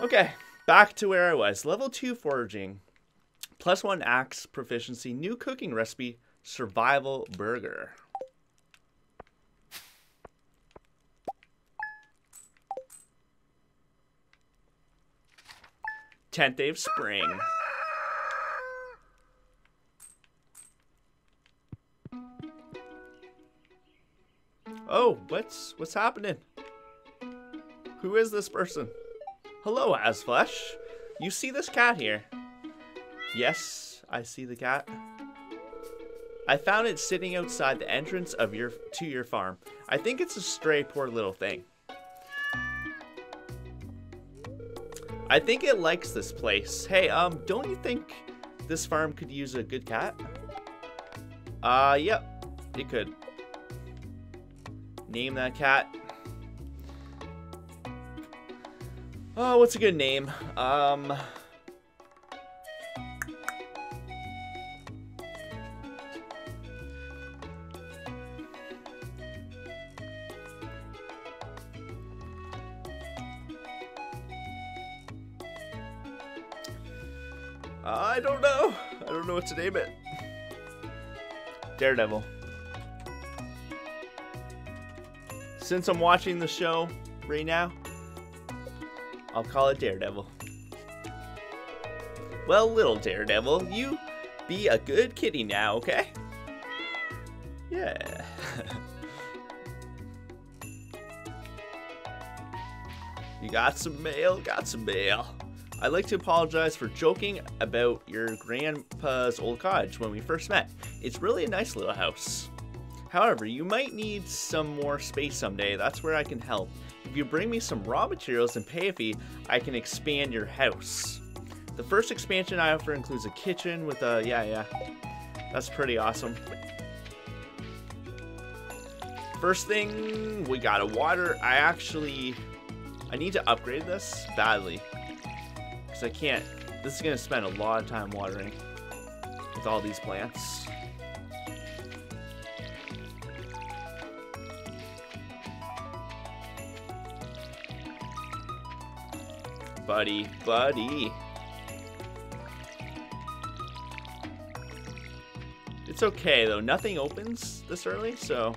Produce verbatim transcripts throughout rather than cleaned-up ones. Okay, back to where I was. Level two foraging. Plus one axe proficiency. New cooking recipe. Survival burger. tenth day of spring. Oh, what's what's happening? Who is this person? Hello, hasflesh. You see this cat here? Yes, I see the cat. I found it sitting outside the entrance of your to your farm. I think it's a stray, poor little thing. I think it likes this place. Hey, um, don't you think this farm could use a good cat? Uh, yep, it could. Name that cat. Oh, what's a good name? Um, I don't know. I don't know what to name it. Daredevil. Since I'm watching the show right now, I'll call it Daredevil. Well, little Daredevil, you be a good kitty now, okay? Yeah. You got some mail, got some mail. I'd like to apologize for joking about your grandpa's old cottage when we first met. It's really a nice little house. However, you might need some more space someday. That's where I can help. If you bring me some raw materials and pay a fee, I can expand your house. The first expansion I offer includes a kitchen with a, yeah, yeah. That's pretty awesome. First thing, we got a water. I actually, I need to upgrade this badly. I can't. This is gonna spend a lot of time watering with all these plants. Buddy, buddy. It's okay though. Nothing opens this early, so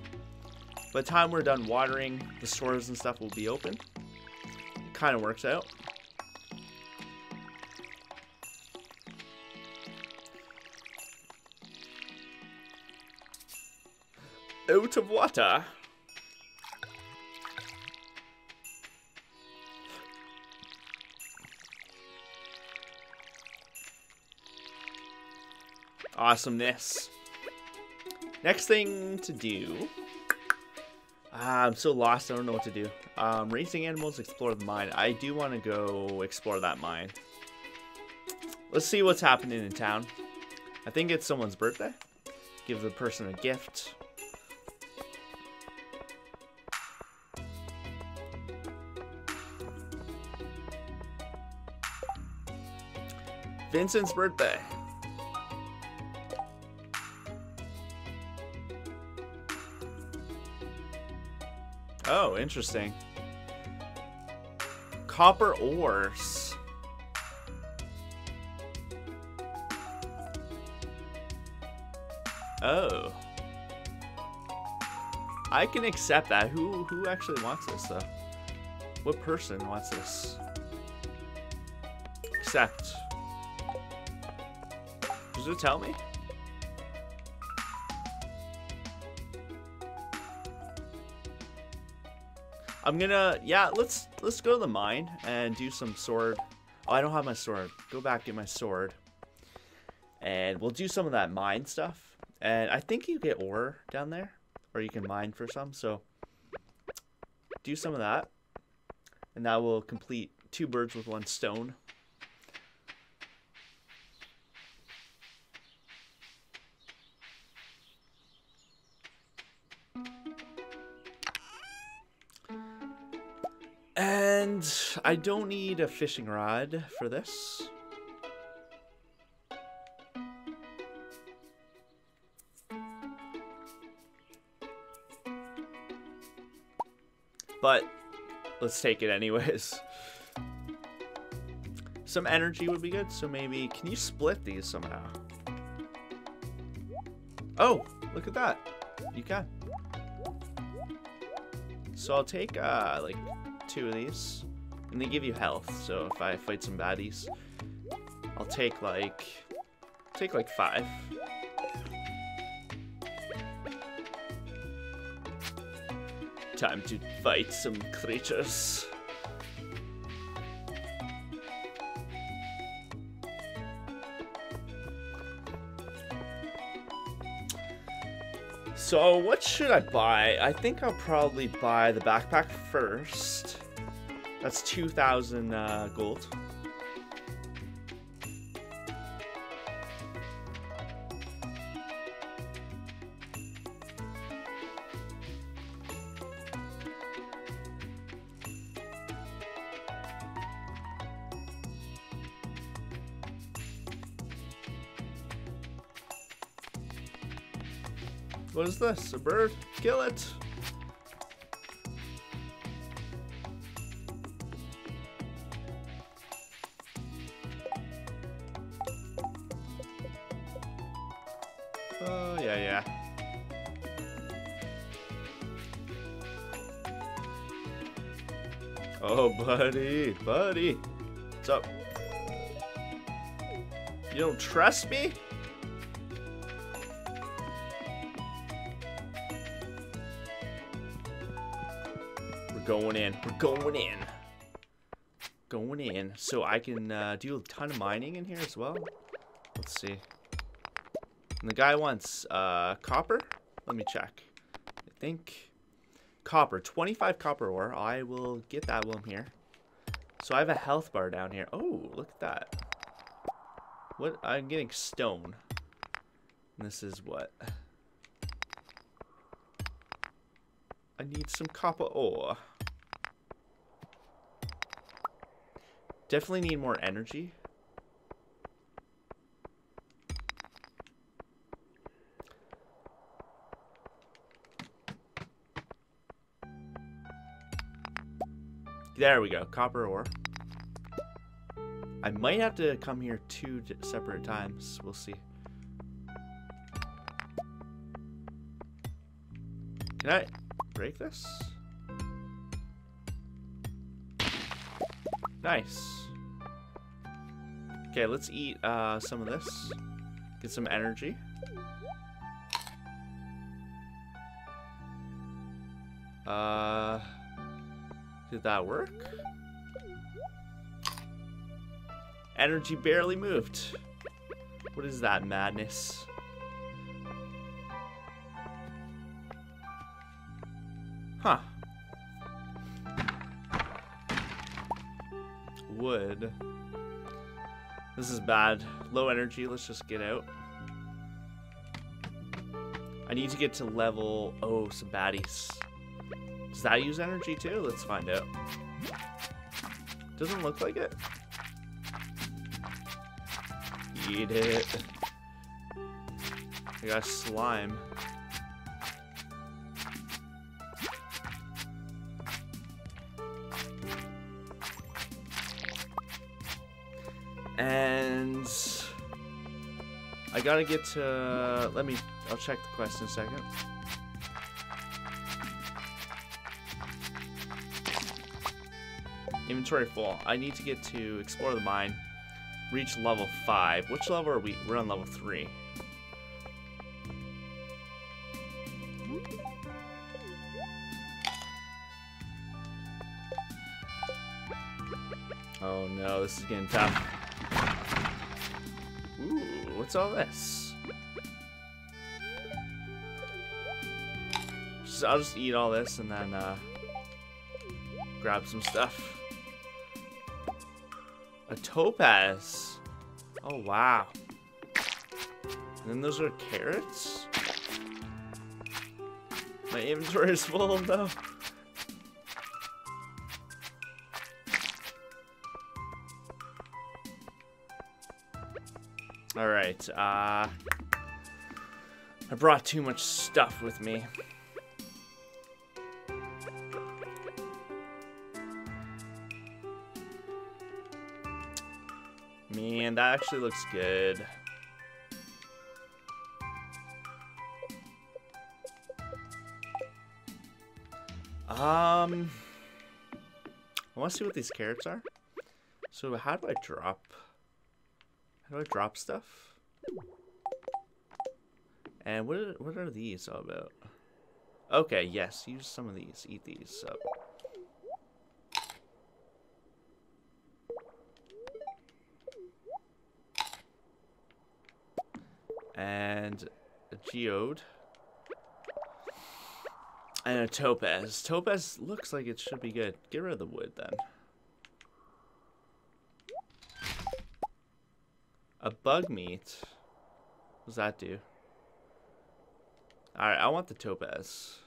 by the time we're done watering, the stores and stuff will be open. It kind of works out. Out of water. Awesomeness. Next thing to do. Ah, I'm so lost. I don't know what to do. Um, raising animals, explore the mine. I do want to go explore that mine. Let's see what's happening in town. I think it's someone's birthday. Give the person a gift. Vincent's birthday. Oh, interesting. Copper ores. Oh. I can accept that. Who who actually wants this though? What person wants this? Accept. Does it tell me? I'm gonna, yeah, let's let's go to the mine and do some sword. Oh, I don't have my sword. Go back, get my sword. And we'll do some of that mine stuff. And I think you get ore down there. Or you can mine for some, so do some of that. And that will complete two birds with one stone. I don't need a fishing rod for this. But let's take it anyways. Some energy would be good, so maybe... Can you split these somehow? Oh, look at that. You can. So I'll take, uh, like, two of these. And they give you health, so if I fight some baddies, I'll take, like... Take, like, five. Time to fight some creatures. So what should I buy? I think I'll probably buy the backpack first. That's two thousand uh, gold. What is this? A bird? Kill it! Oh, yeah, yeah. Oh, buddy, buddy. What's up? You don't trust me? Going in. We're going in. Going in. So I can uh, do a ton of mining in here as well. Let's see. And the guy wants uh, copper. Let me check. I think copper. twenty-five copper ore. I will get that while I'm here. So I have a health bar down here. Oh, look at that. What? I'm getting stone. And this is what? I need some copper ore. Definitely need more energy. There we go, copper ore. I might have to come here two separate times. We'll see. Can I break this? Nice. Okay, let's eat uh, some of this. Get some energy. Uh, did that work? Energy barely moved. What is that madness? Huh. Wood. This is bad. Low energy. Let's just get out. I need to get to level... Oh, some baddies. Does that use energy too? Let's find out. Doesn't look like it. Eat it. I got slime. And I gotta get to, let me, I'll check the quest in a second. Inventory full. I need to get to explore the mine, reach level five. Which level are we? We're on level three. Oh no, this is getting tough. Ooh, what's all this? Just, I'll just eat all this and then uh, grab some stuff. A topaz. Oh, wow. And then those are carrots? My inventory is full, though. Alright, uh, I brought too much stuff with me. Man, that actually looks good. Um, I want to see what these carrots are. So how do I drop? How do I drop stuff? And what are, what are these all about? Okay, yes, use some of these. Eat these up. And a geode. And a topaz. Topaz looks like it should be good. Get rid of the wood then. A bug meat. What does that do? Alright, I want the topaz.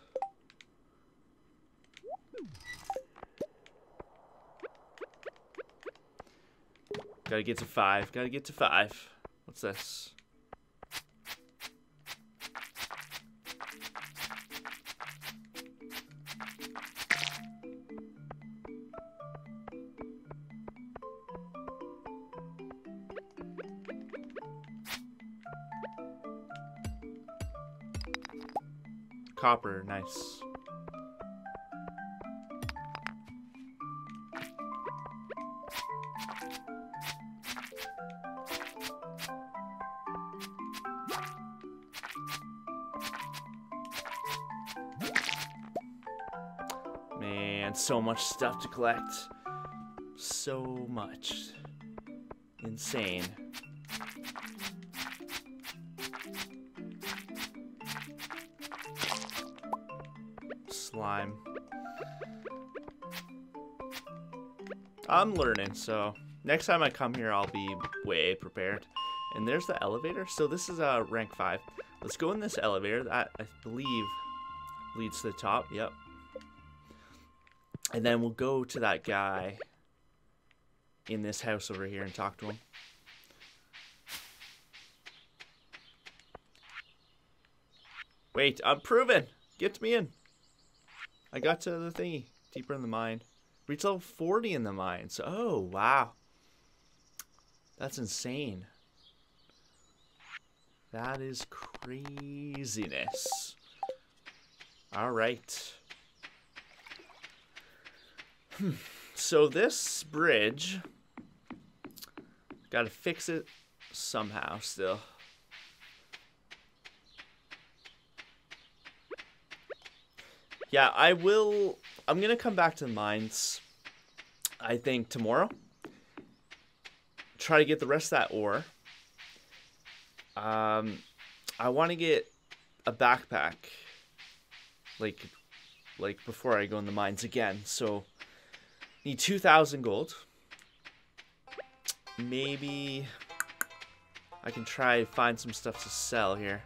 Gotta get to five. Gotta get to five. What's this? Copper, nice. Man, so much stuff to collect. So much. Insane. Slime. I'm learning, so next time I come here, I'll be way prepared. And there's the elevator. So this is a uh, rank five. Let's go in this elevator that I believe leads to the top. Yep. And then we'll go to that guy in this house over here and talk to him. Wait, I'm proven. Get me in. I got to the thingy. Deeper in the mine. Reach level forty in the mines. Oh, wow. That's insane. That is craziness. All right. Hmm. So this bridge, got to fix it somehow still. Yeah, I will. I'm going to come back to the mines, I think, tomorrow. Try to get the rest of that ore. Um, I want to get a backpack, like, like before I go in the mines again. So, need two thousand gold. Maybe I can try to find some stuff to sell here.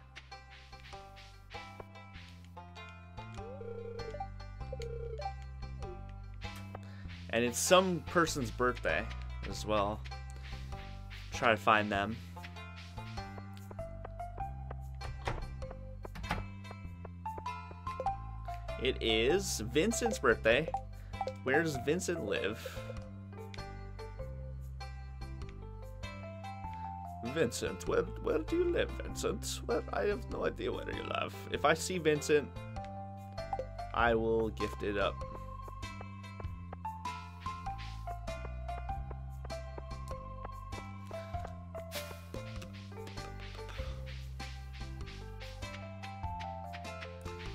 And it's some person's birthday as well. Try to find them. It is Vincent's birthday. Where does Vincent live? Vincent, where, where do you live, Vincent? Well, I have no idea where you live. If I see Vincent, I will gift it up.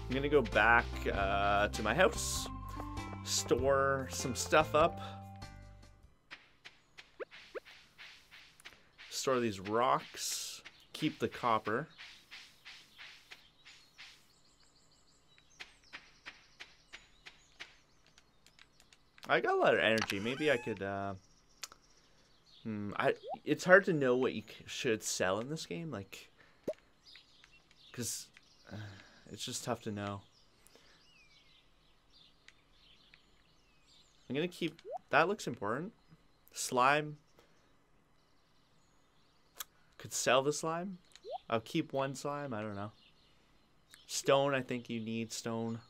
I'm gonna go back uh, to my house, store some stuff up, store these rocks, keep the copper. I got a lot of energy. Maybe I could. Uh, hmm, I. It's hard to know what you should sell in this game, like, because. Uh, It's just tough to know. I'm gonna keep... That looks important. Slime. Could sell the slime. I'll keep one slime. I don't know. Stone, I think you need stone.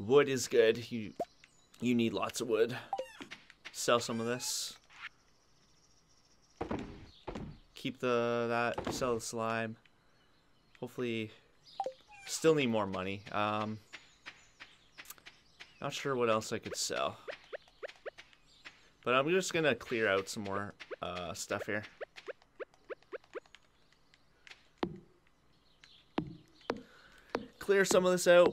Wood is good. You, you need lots of wood. Sell some of this. keep the that, sell the slime. Hopefully, still need more money. Um, not sure what else I could sell. But I'm just going to clear out some more uh, stuff here. Clear some of this out.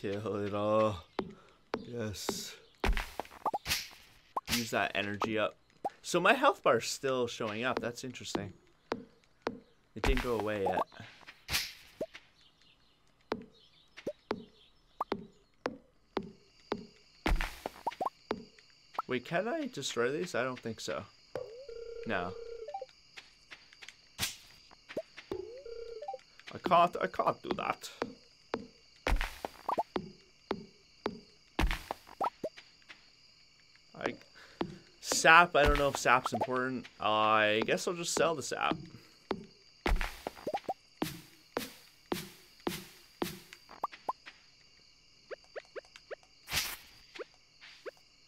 Kill it all. Yes. Use that energy up. So my health bar is still showing up. That's interesting. It didn't go away yet. Wait, can I destroy these? I don't think so. No. I can't, I can't do that. Sap, I don't know if sap's important. Uh, I guess I'll just sell the sap.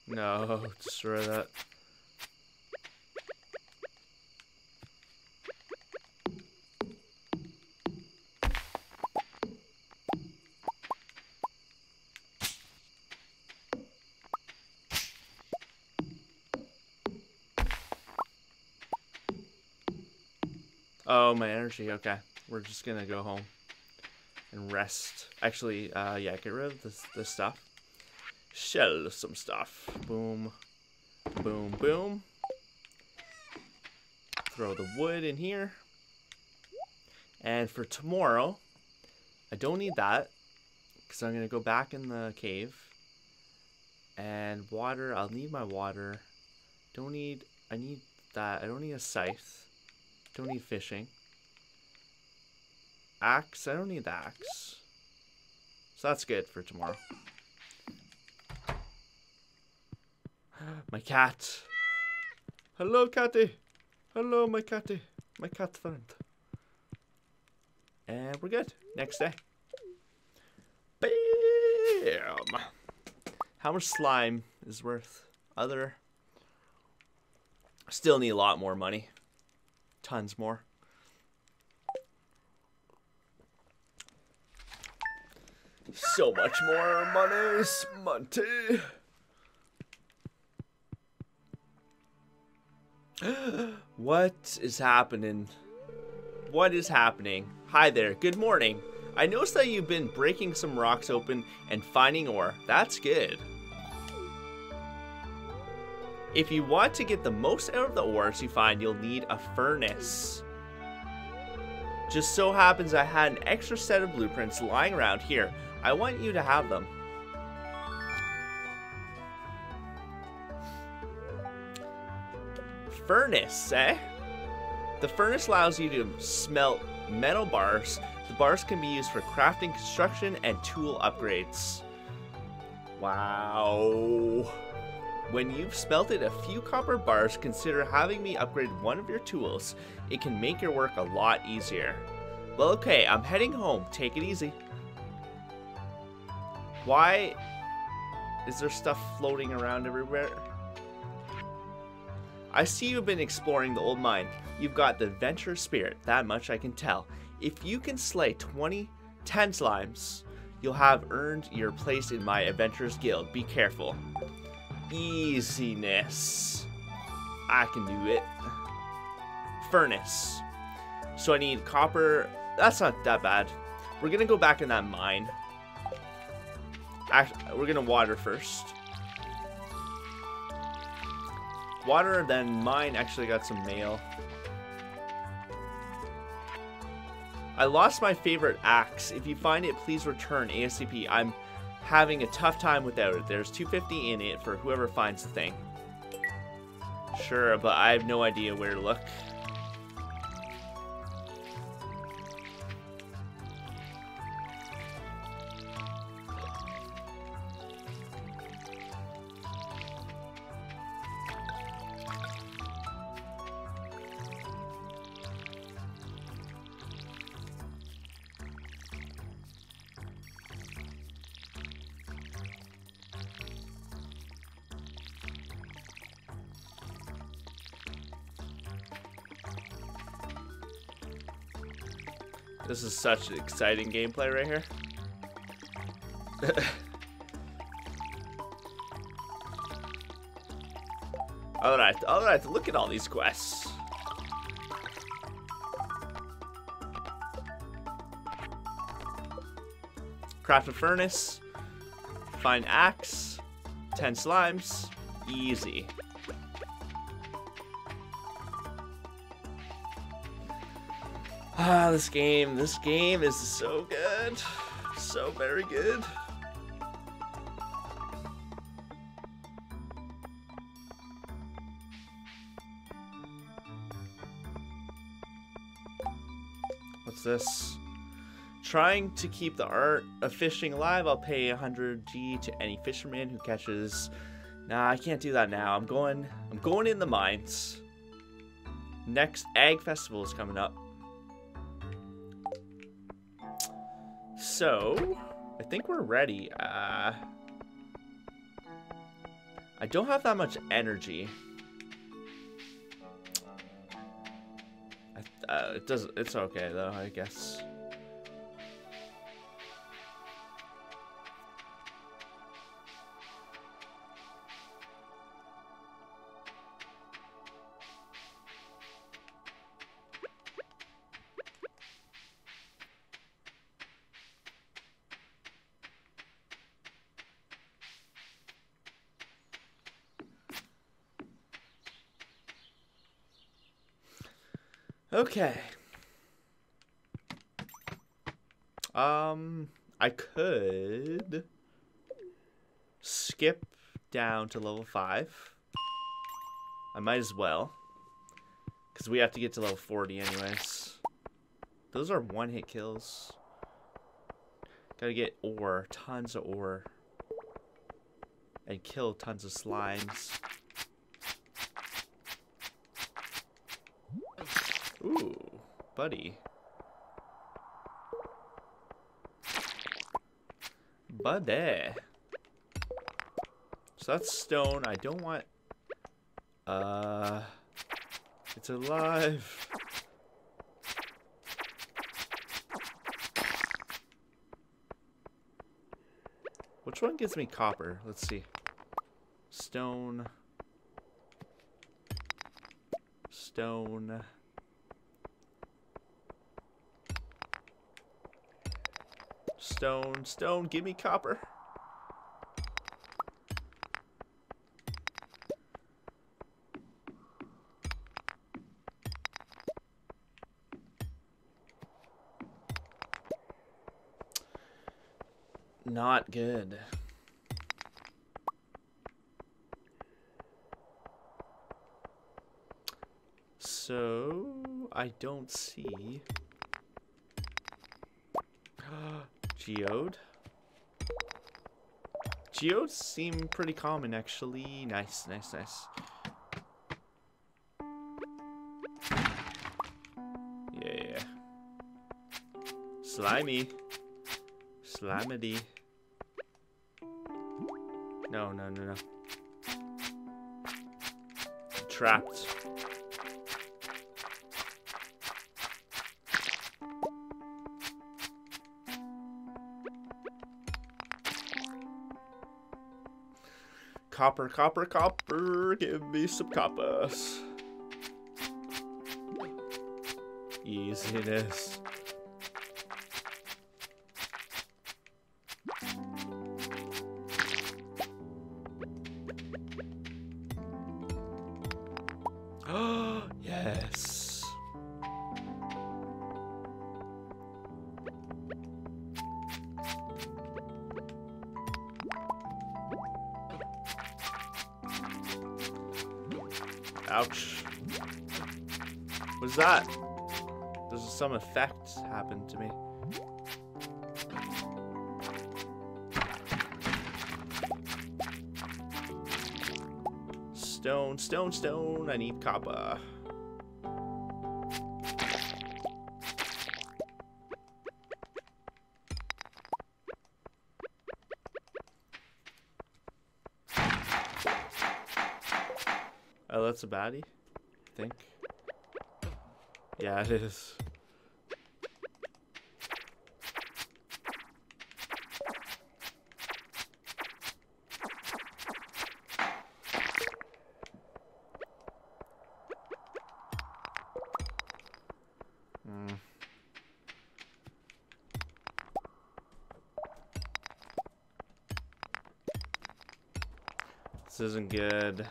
No, destroy that. Oh, my energy. Okay, we're just gonna go home and rest. Actually, uh, yeah, get rid of this, this stuff. Sell some stuff. Boom, boom, boom. Throw the wood in here. And for tomorrow, I don't need that because I'm gonna go back in the cave. And water. I'll need my water. Don't need. I need that. I don't need a scythe. Don't need fishing. Axe. I don't need the axe. So that's good for tomorrow. My cat. Hello, catty. Hello, my catty. My cat friend. And we're good. Next day. Bam. How much slime is worth? Other. Still need a lot more money. Tons more. So much more money, Monty. What is happening? What is happening? Hi there. Good morning. I noticed that you've been breaking some rocks open and finding ore. That's good. If you want to get the most out of the ores you find, you'll need a furnace. Just so happens I had an extra set of blueprints lying around here. I want you to have them. Furnace, eh? The furnace allows you to smelt metal bars. The bars can be used for crafting, construction, and tool upgrades. Wow. When you've smelted a few copper bars, consider having me upgrade one of your tools. It can make your work a lot easier. Well, okay, I'm heading home. Take it easy. Why is there stuff floating around everywhere? I see you've been exploring the old mine. You've got the adventure spirit, that much I can tell. If you can slay twenty, ten slimes, you'll have earned your place in my adventurers guild. Be careful. Easiness. I can do it. Furnace. So I need copper. That's not that bad. We're gonna go back in that mine. Actually, we're gonna water first. Water, then mine. Actually got some mail. I lost my favorite axe. If you find it, please return A S A P. I'm having a tough time without it. There's two fifty in it for whoever finds the thing. Sure, but I have no idea where to look. This is such exciting gameplay right here. All right, all right, look at all these quests. Craft a furnace, find axe, ten slimes, easy. Ah, this game, this game is so good. So very good. What's this? Trying to keep the art of fishing alive, I'll pay one hundred G to any fisherman who catches. Nah, I can't do that now. I'm going I'm going in the mines. Next Ag Festival is coming up. So, I think we're ready. Uh, I don't have that much energy. I, uh, it doesn't. It's okay though, I guess. Okay. Um, I could skip down to level five. I might as well, because we have to get to level forty anyways. Those are one-hit kills. Gotta get ore, tons of ore, and kill tons of slimes. Ooh, buddy. Buddy. So that's stone. I don't want... Uh... It's alive. Which one gives me copper? Let's see. Stone. Stone. Stone, stone, give me copper. Not good. So, I don't see... Geode. Geodes seem pretty common, actually. Nice, nice, nice. Yeah. Slimy. Slimity. No, no, no, no. Trapped. Copper, copper, copper, give me some coppers. Easiness. Oh, yes. Ouch. What's that? There's some effect happened to me. Stone, stone, stone. I need copper. Oh, that's a baddie, I think. Yeah, it is. This isn't good.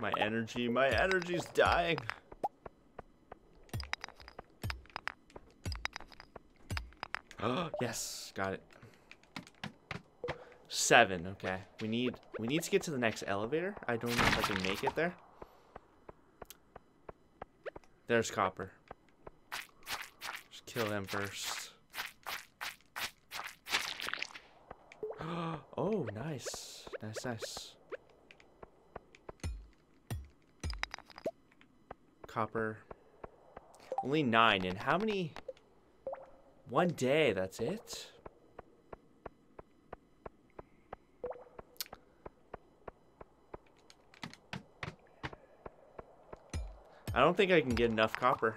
My energy, my energy's dying. Oh, yes, got it. Seven, okay. We need we need to get to the next elevator. I don't know if I can make it there. There's Copper. Just kill them first. Oh, nice. Nice, nice. Copper. Only nine. And how many? One day, that's it? I don't think I can get enough copper.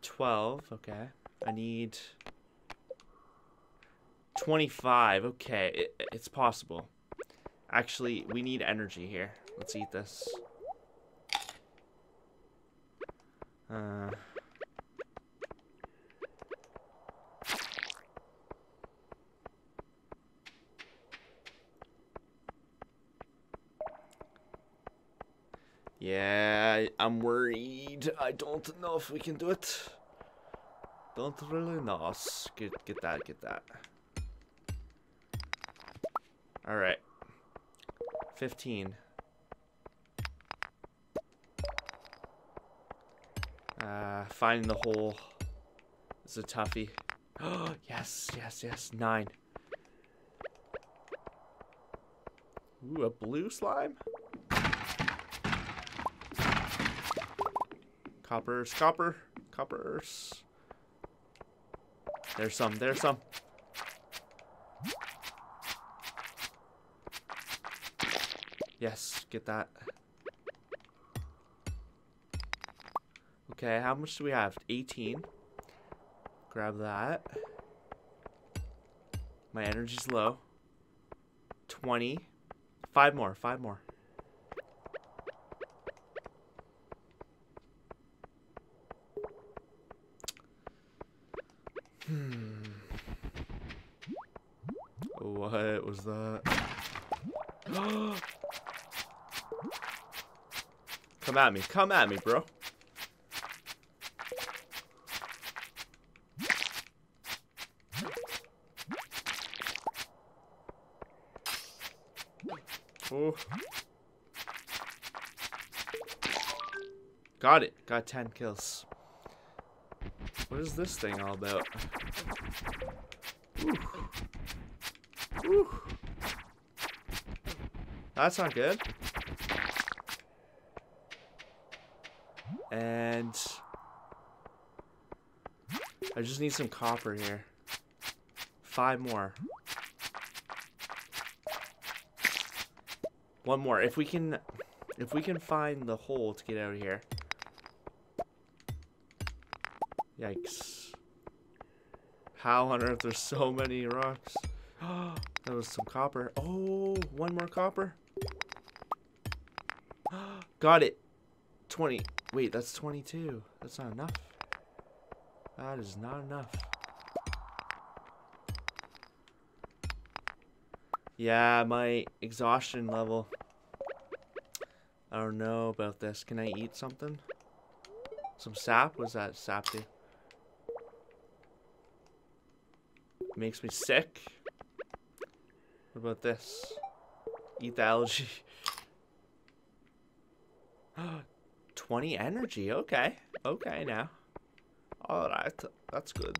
twelve, okay. I need twenty-five, okay. It, it's possible. Actually, we need energy here. Let's eat this. Uh, yeah, I'm worried. I don't know if we can do it. Don't really know. Good, get that, get that. All right. fifteen. Uh, finding the hole is a toughie. Oh, yes, yes, yes. Nine. Ooh, a blue slime? Coppers, copper, coppers. There's some, there's some. Yes, get that. Okay, how much do we have? eighteen. Grab that. My energy's low. twenty. Five more, five more. What was that? Come at me. Come at me, bro. Oh. Got it. Got ten kills. What is this thing all about? Ooh. Whew. That's not good. And I just need some copper here. Five more. One more. If we can, if we can find the hole to get out of here. Yikes. How on earth there's so many rocks? Oh, that was some copper. Oh, one more copper. Got it. twenty. Wait, that's twenty-two. That's not enough. That is not enough. Yeah, my exhaustion level. I don't know about this. Can I eat something? Some sap? What does that sap do? Makes me sick. What about this? Eat the algae. twenty energy. Okay. Okay now. Alright. That's good.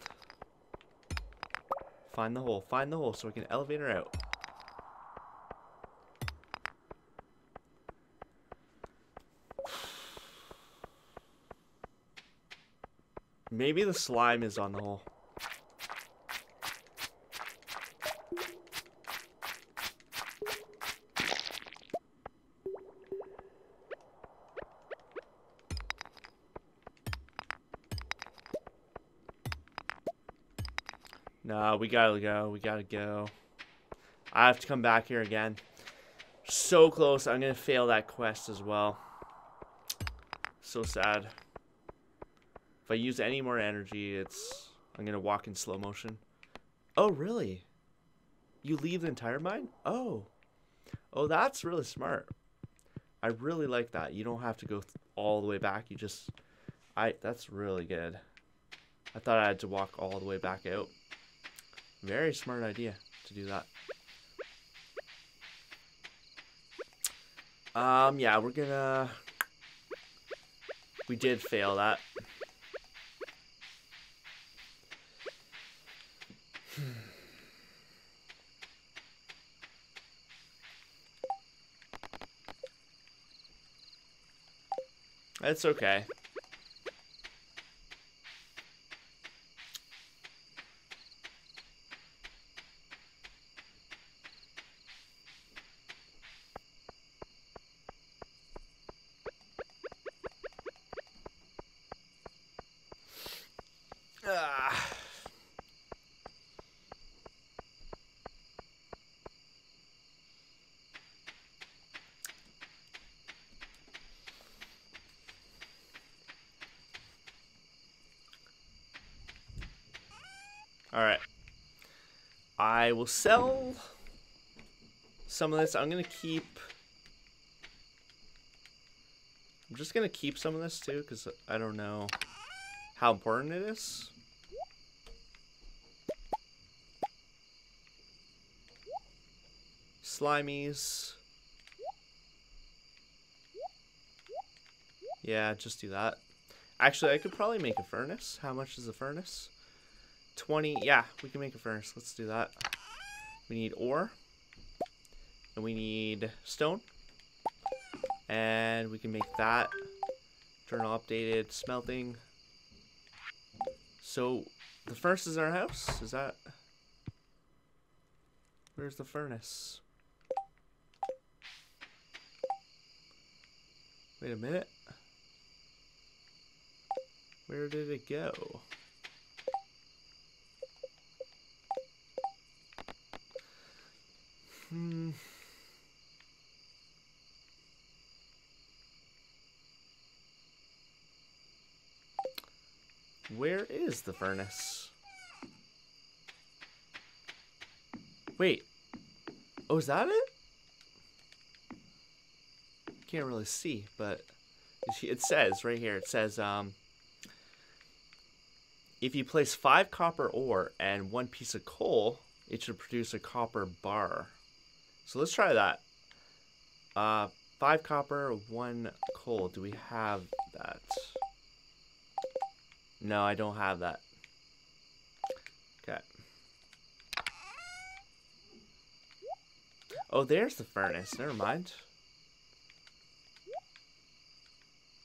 Find the hole. Find the hole so we can elevate her out. Maybe the slime is on the hole. Nah, we gotta go. We gotta go. I have to come back here again. So close. I'm gonna fail that quest as well. So sad. If I use any more energy, it's I'm gonna walk in slow motion. Oh, really? You leave the entire mine? Oh. Oh, that's really smart. I really like that. You don't have to go th all the way back. You just... I. That's really good. I thought I had to walk all the way back out. Very smart idea to do that. Um, yeah, we're gonna... We did fail that. It's okay. Alright, I will sell some of this. I'm going to keep, I'm just going to keep some of this too, because I don't know how important it is. Slimies. Yeah, just do that. Actually, I could probably make a furnace. How much is a furnace? twenty, yeah, we can make a furnace. Let's do that. We need ore. And we need stone. And we can make that. Journal updated, smelting. So, the furnace is in our house? Is that... Where's the furnace? Wait a minute. Where did it go? Hmm. Where is the furnace? Wait. Oh, is that it? Can't really see, but it says right here. It says, um, if you place five copper ore and one piece of coal, it should produce a copper bar. So let's try that. Uh, five copper, one coal. Do we have that? No, I don't have that. Okay. Oh, there's the furnace. Never mind.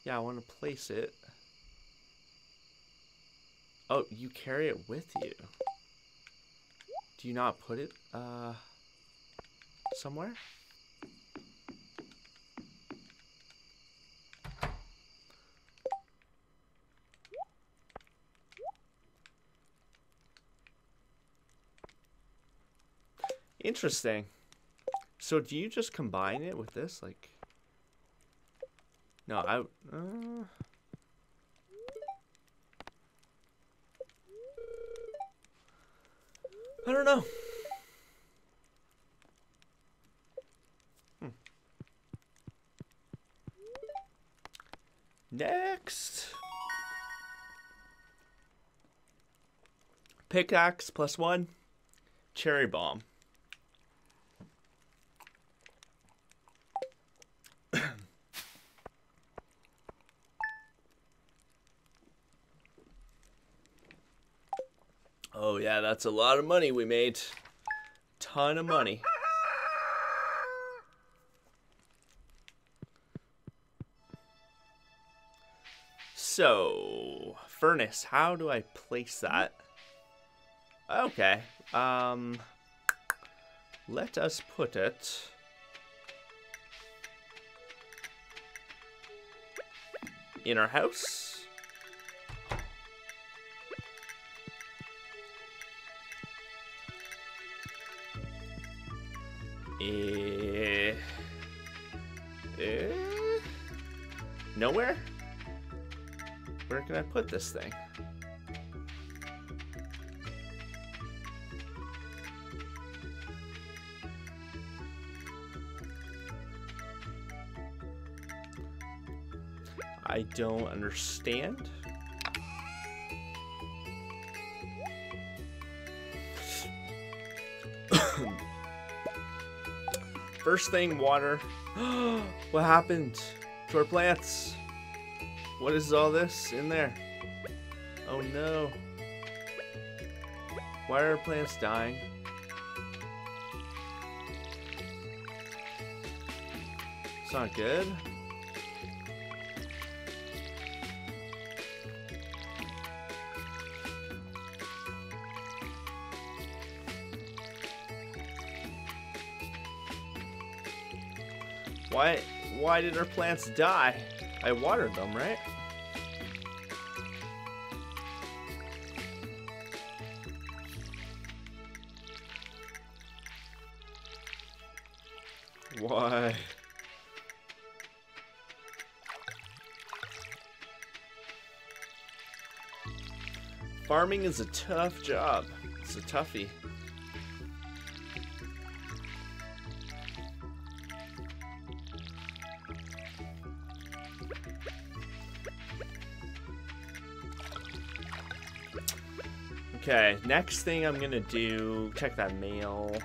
Yeah, I want to place it. Oh, you carry it with you. Do you not put it... Uh... somewhere? Interesting. So do you just combine it with this? Like, no, I, uh... I don't know. Next. Pickaxe plus one. Cherry bomb. Oh yeah, that's a lot of money we made. Ton of money. So, furnace, how do I place that? Okay, um, let us put it. In our house. Eh, eh, nowhere? Where can I put this thing? I don't understand. First thing, water. What happened to our plants? What is all this in there? Oh no. Why are our plants dying? It's not good. Why, why did our plants die? I watered them, right? Why? Farming is a tough job. It's a toughie. Okay, next thing I'm gonna do, check that mail.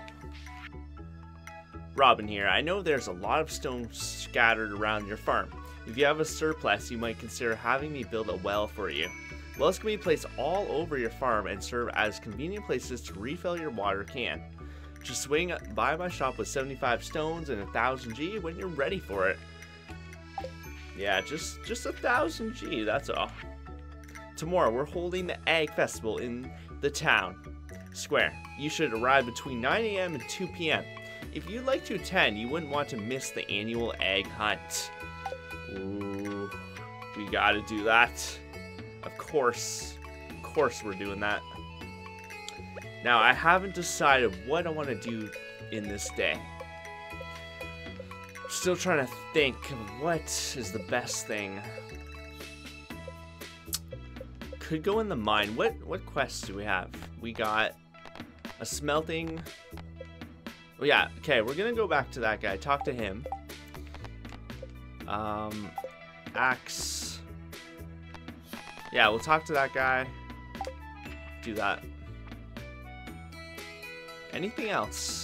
Robin here, I know there's a lot of stone scattered around your farm. If you have a surplus, you might consider having me build a well for you. Wells can be placed all over your farm and serve as convenient places to refill your water can. Just swing by my shop with seventy-five stones and one thousand G when you're ready for it. Yeah, just, just one thousand G, that's all. Tomorrow, we're holding the Egg Festival in the town square. You should arrive between nine A M and two P M If you'd like to attend, you wouldn't want to miss the annual egg hunt. Ooh, we gotta do that. Of course, of course we're doing that. Now, I haven't decided what I want to do in this day. Still trying to think of what is the best thing. Could go in the mine. What what quests do we have? We got a smelting. Oh yeah, okay, we're gonna go back to that guy, talk to him. Um axe. Yeah, we'll talk to that guy. Do that. Anything else?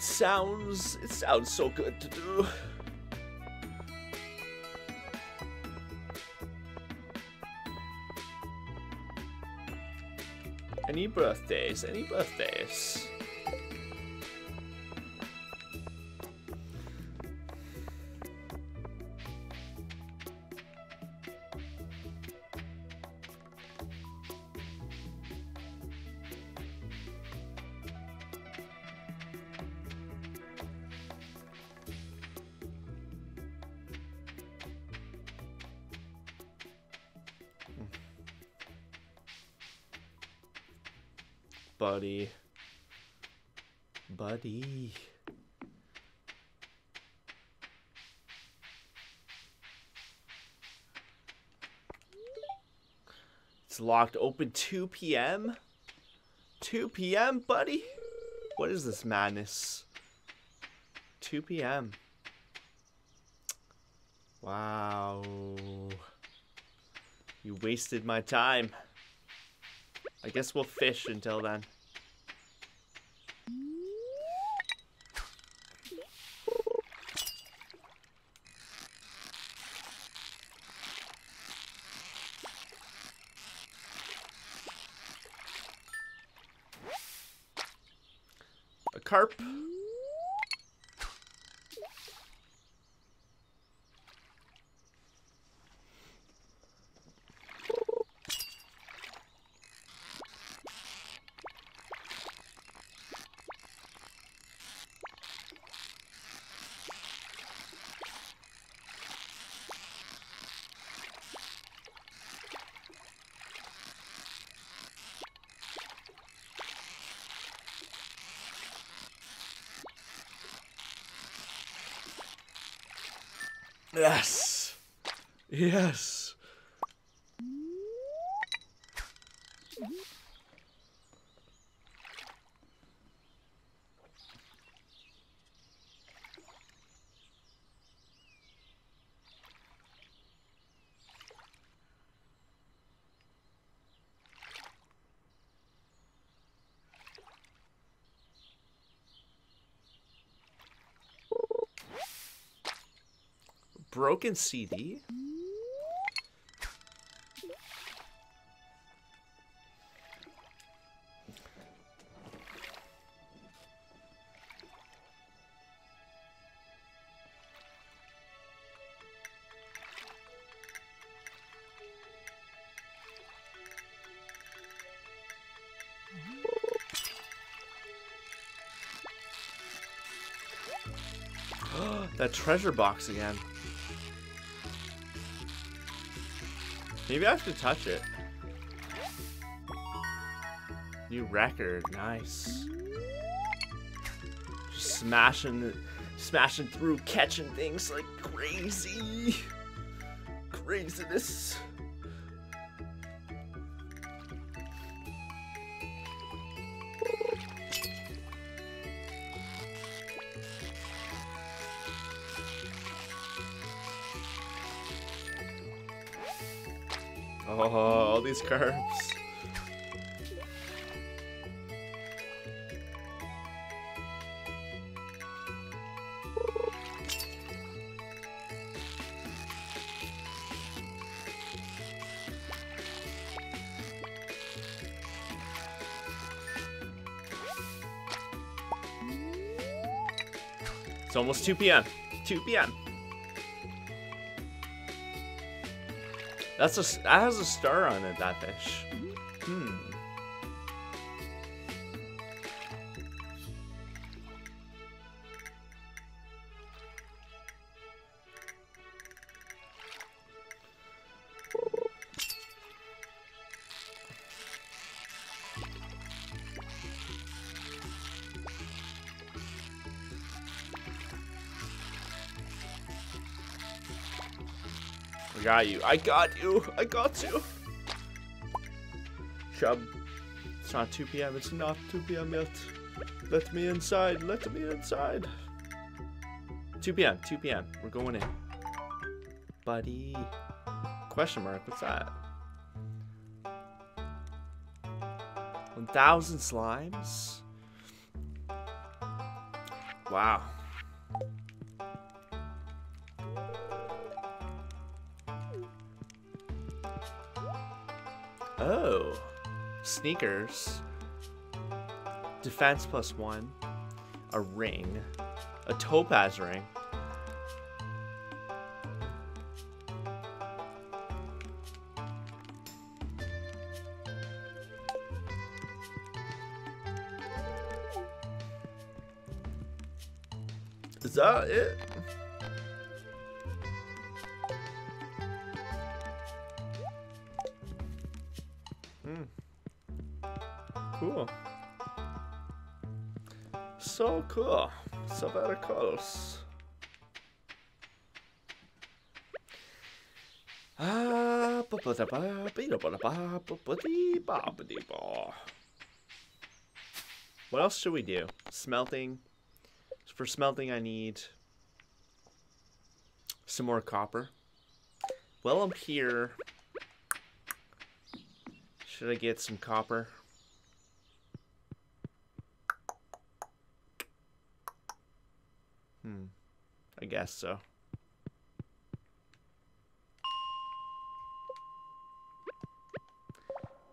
Sounds, it sounds so good to do. Any birthdays, any birthdays? Buddy. Buddy. It's locked open two P M two P M, buddy? What is this madness? two P M Wow. You wasted my time. I guess we'll fish until then. A carp. Yes. Yes. Broken C D? That treasure box again. Maybe I have to touch it. New record, nice. Just smashing, smashing through, catching things like crazy. Craziness. Oh, all these curves. It's almost two P M two P M That's a, that has a star on it, that dish. Hmm. I got you. I got you. I got you. Chub. It's not two P M It's not two P M yet. Let me inside. Let me inside. two P M two P M We're going in. Buddy. Question mark. What's that? one thousand slimes? Wow. Oh, sneakers, defense plus one, a ring, a topaz ring. Is that it? Cool. So cool. So very close. Ah, ba ba da ba, ba da ba da ba, ba ba dee ba ba dee ba. What else should we do? Smelting. For smelting, I need some more copper. Well, I'm here. Should I get some copper? Hmm. I guess so.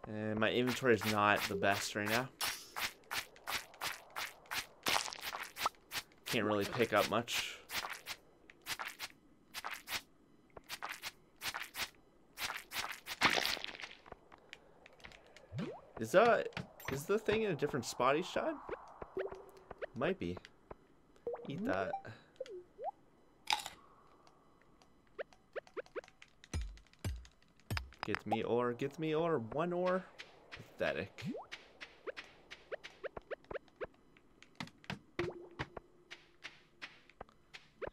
And my inventory is not the best right now. Can't really pick up much. Is that is the thing in a different spot each time? Might be. Eat that. Get me ore, get me ore, one ore. Pathetic.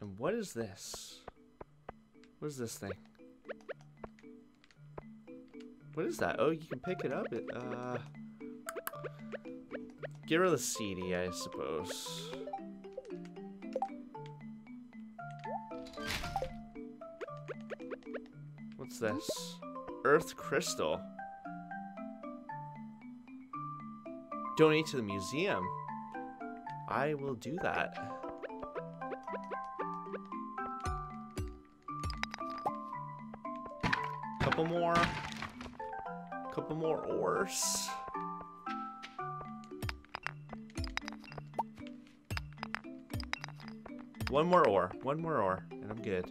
And what is this? What is this thing? What is that? Oh, you can pick it up. It, uh, get rid of the C D, I suppose. What's this? Earth crystal. Donate to the museum. I will do that. Couple more. Couple more ores. One more ore. One more ore, and I'm good.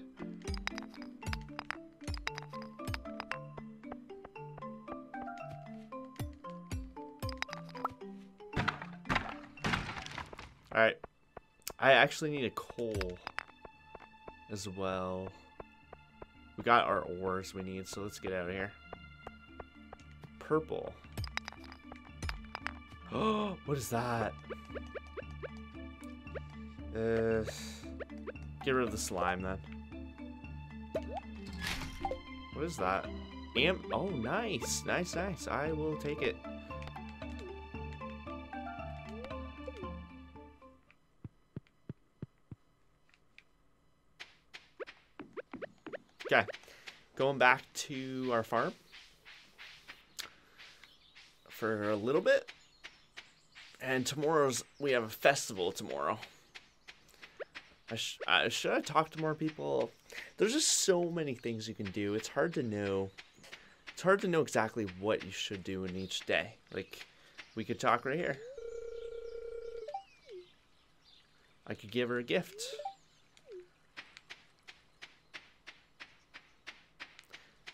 Alright. I actually need a coal as well. We got our ores we need, so let's get out of here. Purple. Oh, what is that? Uh, get rid of the slime then. What is that? Amp. Oh, nice, nice, nice. I will take it. Okay, going back to our farm for a little bit, and tomorrow's we have a festival tomorrow. I sh I, should I talk to more people? There's just so many things you can do. It's hard to know. It's hard to know exactly what you should do in each day. Like, we could talk right here. I could give her a gift.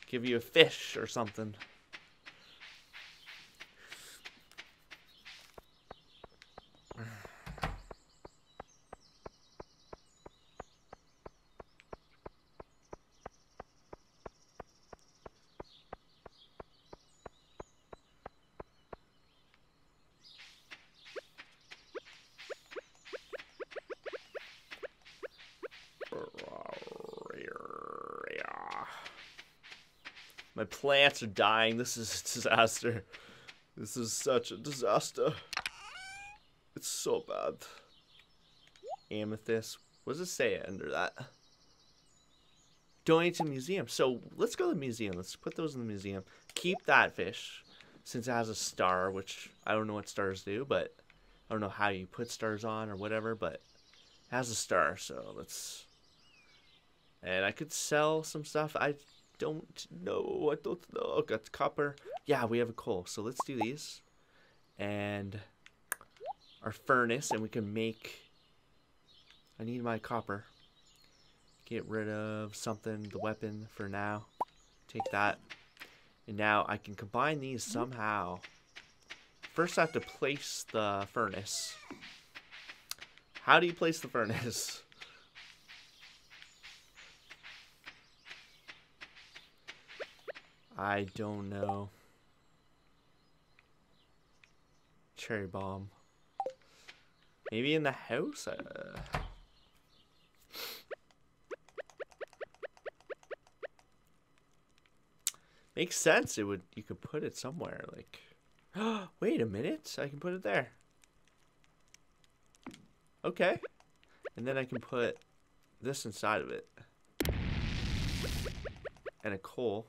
Give you a fish or something. My plants are dying. This is a disaster. This is such a disaster. It's so bad. Amethyst. What does it say under that? Donate to museum. So let's go to the museum. Let's put those in the museum. Keep that fish since it has a star, which I don't know what stars do, but I don't know how you put stars on or whatever, but it has a star, so let's... And I could sell some stuff. I... don't know. I don't know. I got copper. Yeah, we have a coal. So let's do these. And our furnace. And we can make... I need my copper. Get rid of something. The weapon for now. Take that. And now I can combine these somehow. First I have to place the furnace. How do you place the furnace? I don't know. Cherry bomb. Maybe in the house? Uh... Makes sense. It would. You could put it somewhere. Like, oh, wait a minute. I can put it there. Okay. And then I can put this inside of it. And a coal.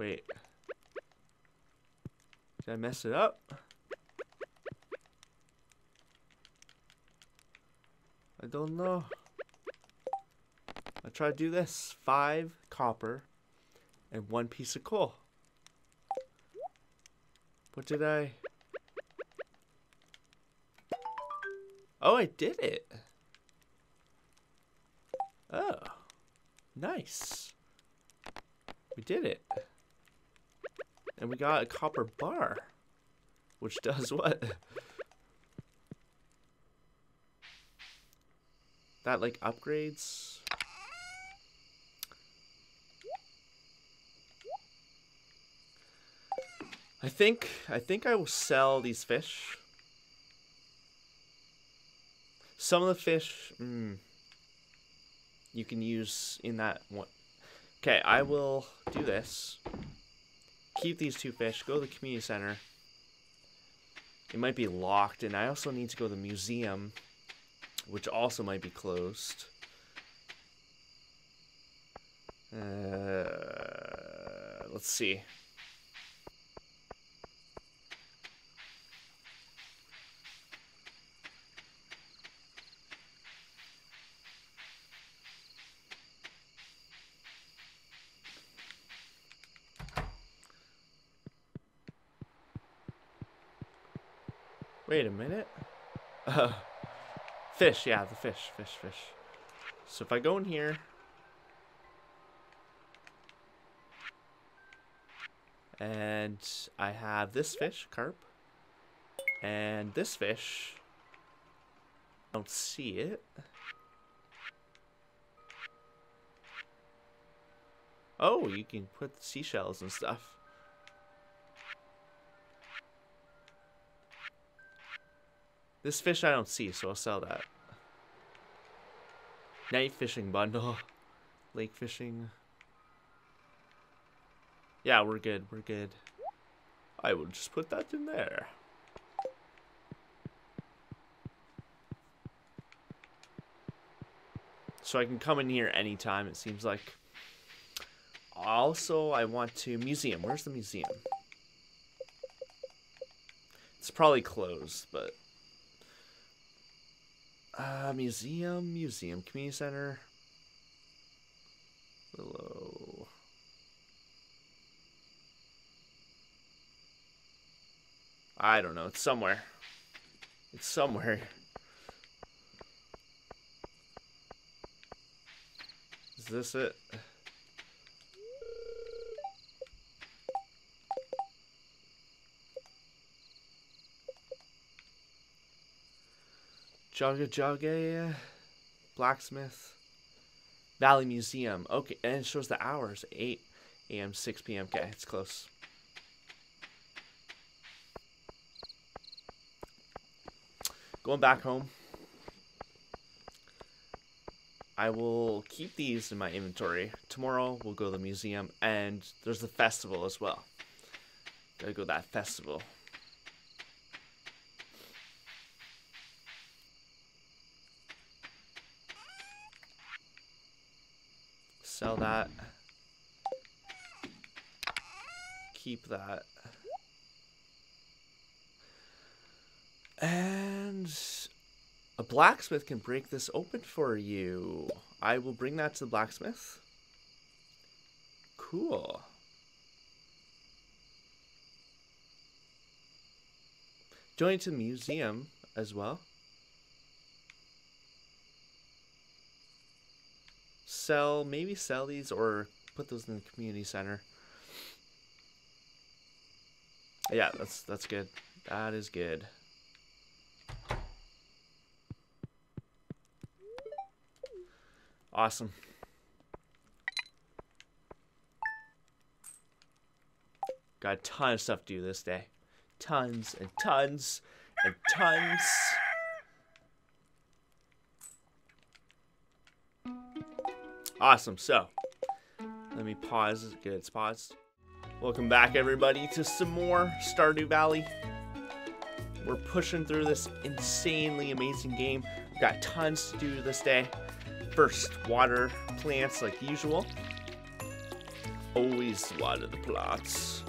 Wait. Did I mess it up? I don't know. I try to do this. Five copper and one piece of coal. What did I... Oh, I did it. Oh. Nice. We did it. And we got a copper bar, which does what? That, like, upgrades? I think, I think I will sell these fish. Some of the fish mm, you can use in that one. Okay, I will do this. Keep these two fish. Go to the community center. It might be locked, and I also need to go to the museum, which also might be closed. Uh, let's see. Wait a minute. Uh, fish, yeah, the fish, fish, fish. So if I go in here. And I have this fish, carp. And this fish. I don't see it. Oh, you can put seashells and stuff. This fish I don't see, so I'll sell that. Night fishing bundle. Lake fishing. Yeah, we're good, we're good. I will just put that in there. So I can come in here anytime, it seems like. Also, I want to... Museum, where's the museum? It's probably closed, but... Uh, museum, museum, community center. Willow. I don't know. It's somewhere. It's somewhere. Is this it? Joga Joga, Blacksmith, Valley Museum. Okay, and it shows the hours, eight A M, six P M Okay, it's close. Going back home. I will keep these in my inventory. Tomorrow, we'll go to the museum, and there's the festival as well. Gotta go to that festival. Sell that. Keep that. And a blacksmith can break this open for you. I will bring that to the blacksmith. Cool. Donate to the museum as well. Sell, maybe sell these or put those in the community center. Yeah, that's that's good. That is good. Awesome. Got a ton of stuff to do this day. Tons and tons and tons. Awesome, so, let me pause, good, it's paused. Welcome back, everybody, to some more Stardew Valley. We're pushing through this insanely amazing game. We've got tons to do this day. First, water plants like usual. Always water the plants.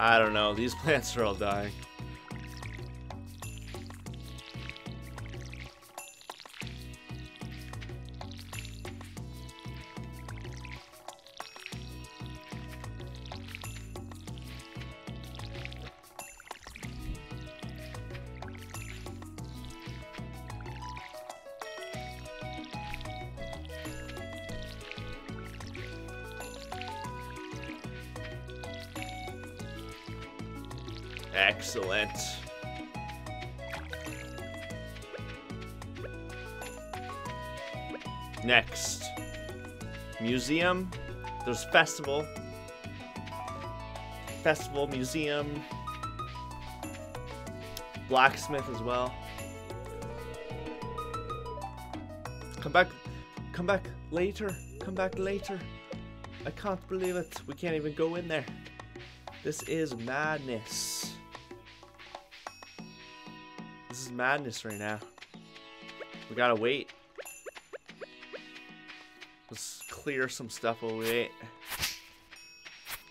I don't know, these plants are all dying. Excellent. Next. Museum. There's festival. Festival, museum. Blacksmith as well. Come back. Come back later. Come back later. I can't believe it. We can't even go in there. This is madness. This is madness right now. We gotta wait. Let's clear some stuff away.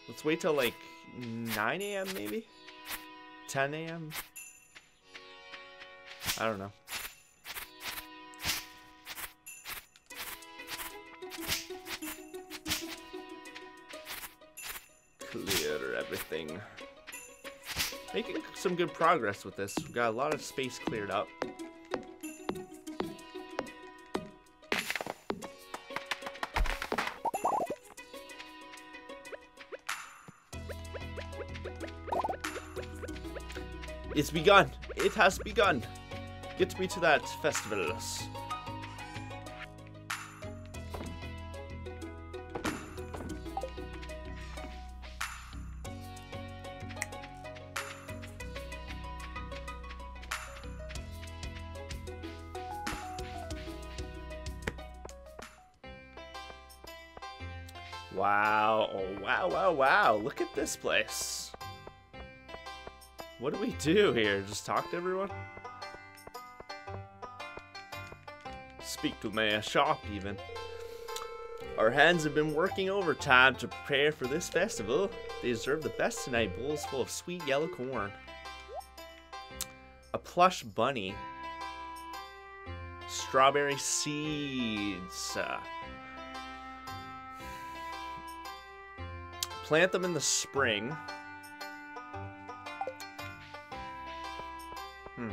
Let's wait till like nine A M maybe? ten A M? I don't know. Clear everything. Making some good progress with this. We've got a lot of space cleared up. It's begun. It has begun. Get me to that festival. Wow. Oh, wow, wow, wow. Look at this place. What do we do here? Just talk to everyone? Speak to my shop, even. Our hands have been working overtime to prepare for this festival. They deserve the best tonight. Bowls full of sweet yellow corn. A plush bunny. Strawberry seeds. Uh, plant them in the spring. Hmm.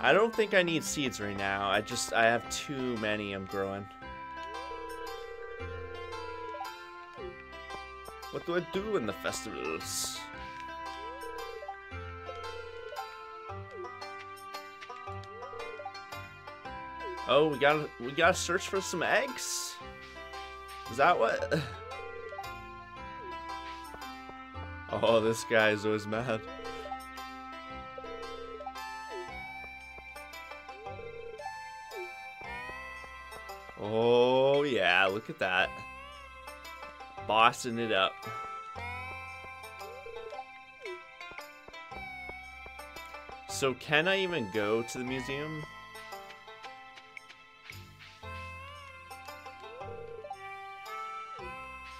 I don't think I need seeds right now. I just, I have too many I'm growing. What do I do in the festivals? Oh, we gotta, we gotta search for some eggs? Is that what? Oh, this guy is always mad. Oh, yeah, look at that. Bossing it up. So, can I even go to the museum?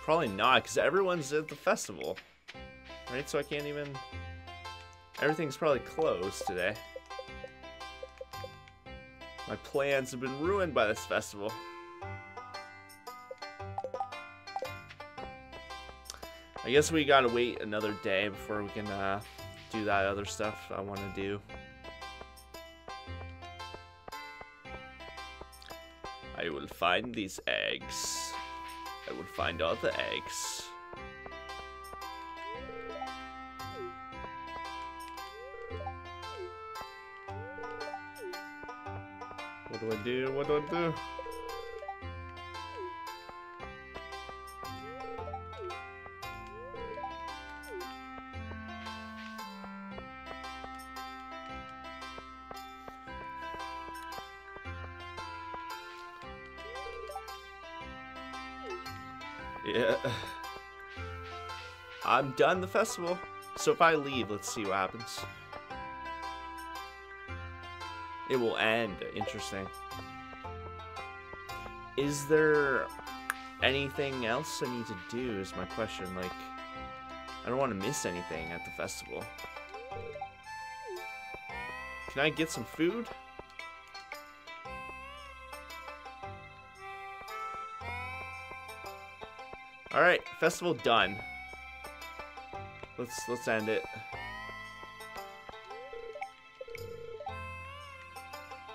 Probably not, because everyone's at the festival. Right, so I can't even... Everything's probably closed today. My plans have been ruined by this festival. I guess we gotta wait another day before we can uh, do that other stuff I want to do. I will find these eggs. I will find all the eggs. What do I do? What do I do? Yeah. I'm done the festival. So if I leave, let's see what happens. It will end. Interesting. Is there anything else I need to do is my question. Like, I don't want to miss anything at the festival. Can I get some food? Alright, festival done. Let's let's end it.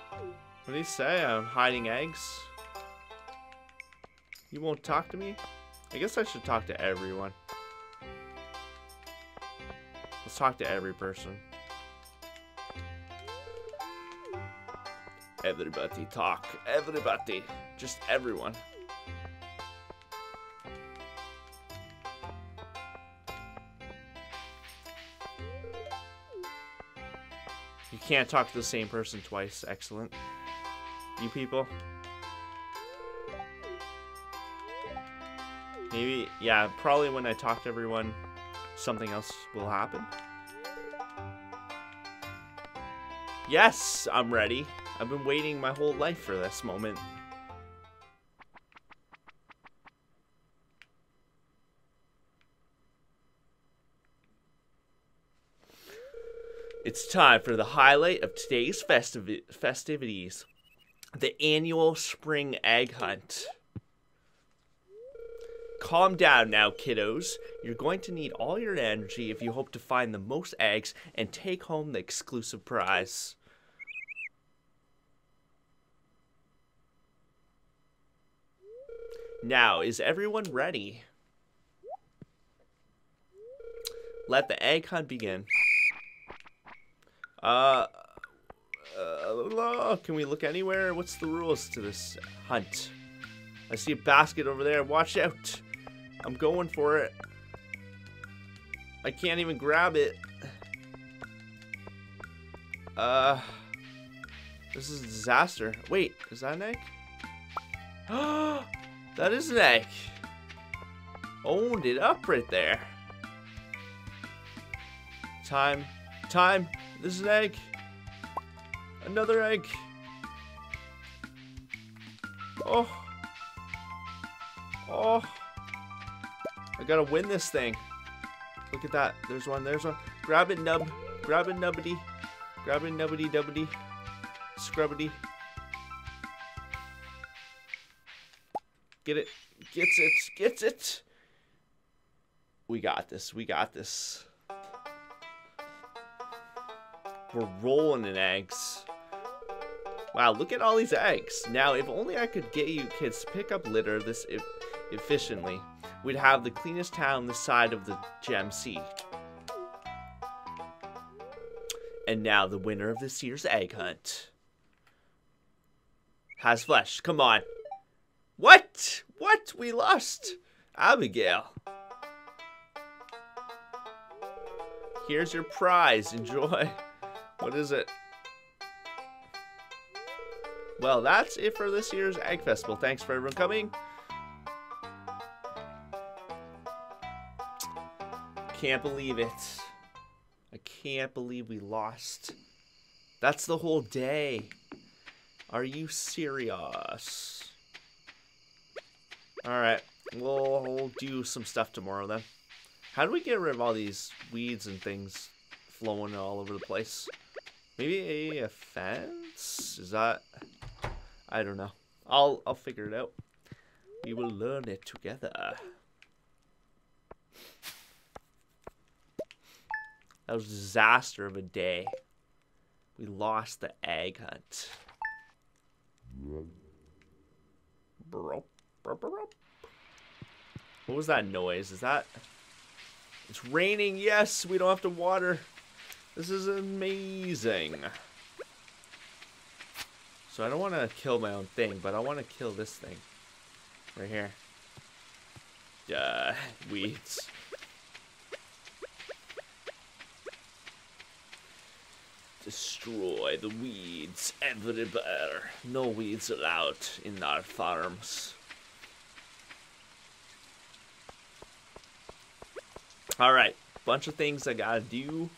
What do you say? I'm hiding eggs? You won't talk to me? I guess I should talk to everyone. Let's talk to every person. Everybody talk. Everybody. Just everyone. You can't talk to the same person twice. Excellent. You people. Maybe, yeah, probably when I talk to everyone, something else will happen. Yes, I'm ready. I've been waiting my whole life for this moment. It's time for the highlight of today's festivi festivities. The annual spring egg hunt. Calm down now, kiddos. You're going to need all your energy if you hope to find the most eggs and take home the exclusive prize. Now, is everyone ready? Let the egg hunt begin. Uh, uh, can we look anywhere? What's the rules to this hunt? I see a basket over there. Watch out. I'm going for it. I can't even grab it. Uh, this is a disaster. Wait, is that an egg? Oh, that is an egg. Owned it up right there. Time, time. This is an egg. Another egg. Oh. Oh. I gotta win this thing. Look at that. There's one. There's one. Grab it, nub. Grab it, nubbity. Grab it, nubbity, dubbity. Scrubbity. Get it. Gets it. Gets it. We got this. We got this. We're rolling in eggs. Wow, look at all these eggs. Now, if only I could get you kids to pick up litter this e efficiently, we'd have the cleanest town this side of the Gem Sea. And now, the winner of this year's egg hunt. Hasflesh, come on. What? What? We lost? Abigail. Here's your prize. Enjoy. What is it? Well, that's it for this year's Egg Festival. Thanks for everyone coming. Can't believe it. I can't believe we lost. That's the whole day. Are you serious? Alright, we'll do some stuff tomorrow then. How do we get rid of all these weeds and things flowing all over the place? Maybe a fence? Is that... I don't know. I'll I'll figure it out. We will learn it together. That was a disaster of a day. We lost the egg hunt. What was that noise? Is that... It's raining. Yes, we don't have to water. This is amazing. So I don't want to kill my own thing, but I want to kill this thing. Right here. Duh, weeds. Destroy the weeds everywhere. No weeds allowed in our farms. Alright, bunch of things I gotta do.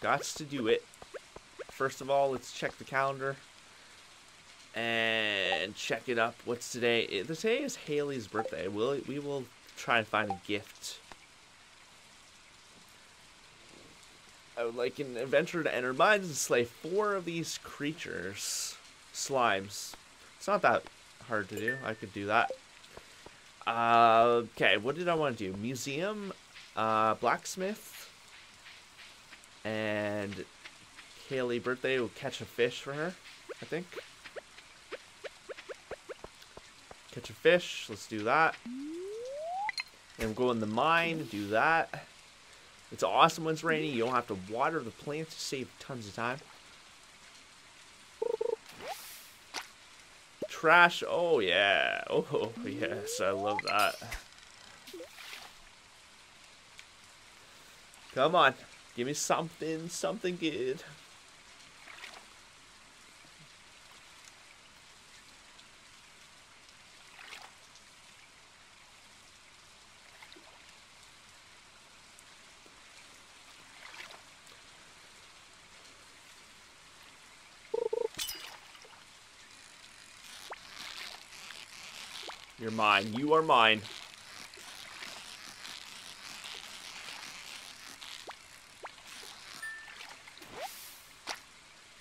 Gots to do it. First of all, let's check the calendar. And check it up. What's today? It, today is Haley's birthday. We'll, we will try and find a gift. I would like an adventurer to enter mines and slay four of these creatures. Slimes. It's not that hard to do. I could do that. Uh, okay, what did I want to do? Museum, uh, blacksmith. And Haley birthday will catch a fish for her, I think. Catch a fish, let's do that. And we'll go in the mine, do that. It's awesome when it's rainy, you don't have to water the plants to save tons of time. trash. Oh yeah. Oh yes, I love that. Come on, give me something, something good. You're mine. You are mine.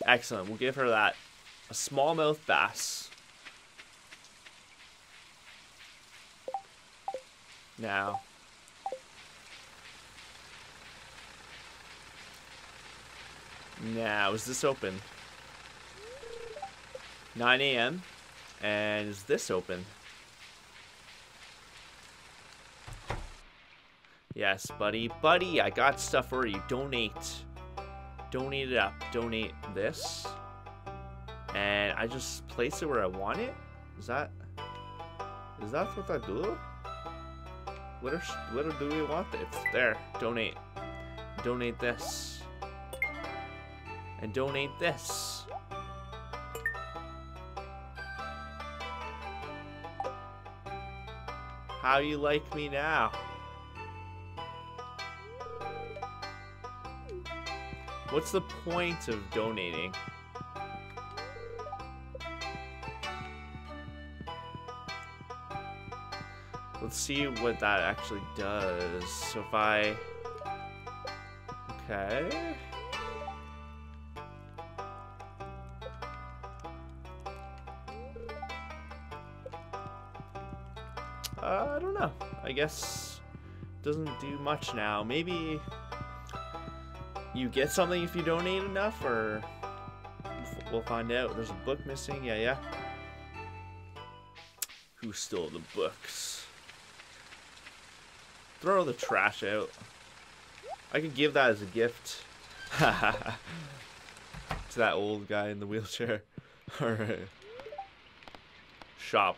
Excellent. We'll give her that. A smallmouth bass. Now. Now, is this open? nine A M And is this open? Yes, buddy. Buddy, I got stuff for you. Donate. Donate it up. Donate this. And I just place it where I want it? Is that... Is that what I do? What are, what are, do we want it? There. Donate. Donate this. And donate this. How you like me now? What's the point of donating? Let's see what that actually does. So if I... Okay... Uh, I don't know. I guess it doesn't do much now. Maybe... You get something if you donate enough, or we'll find out. There's a book missing. Yeah, yeah. Who stole the books? Throw the trash out. I could give that as a gift to that old guy in the wheelchair. All right. Shop.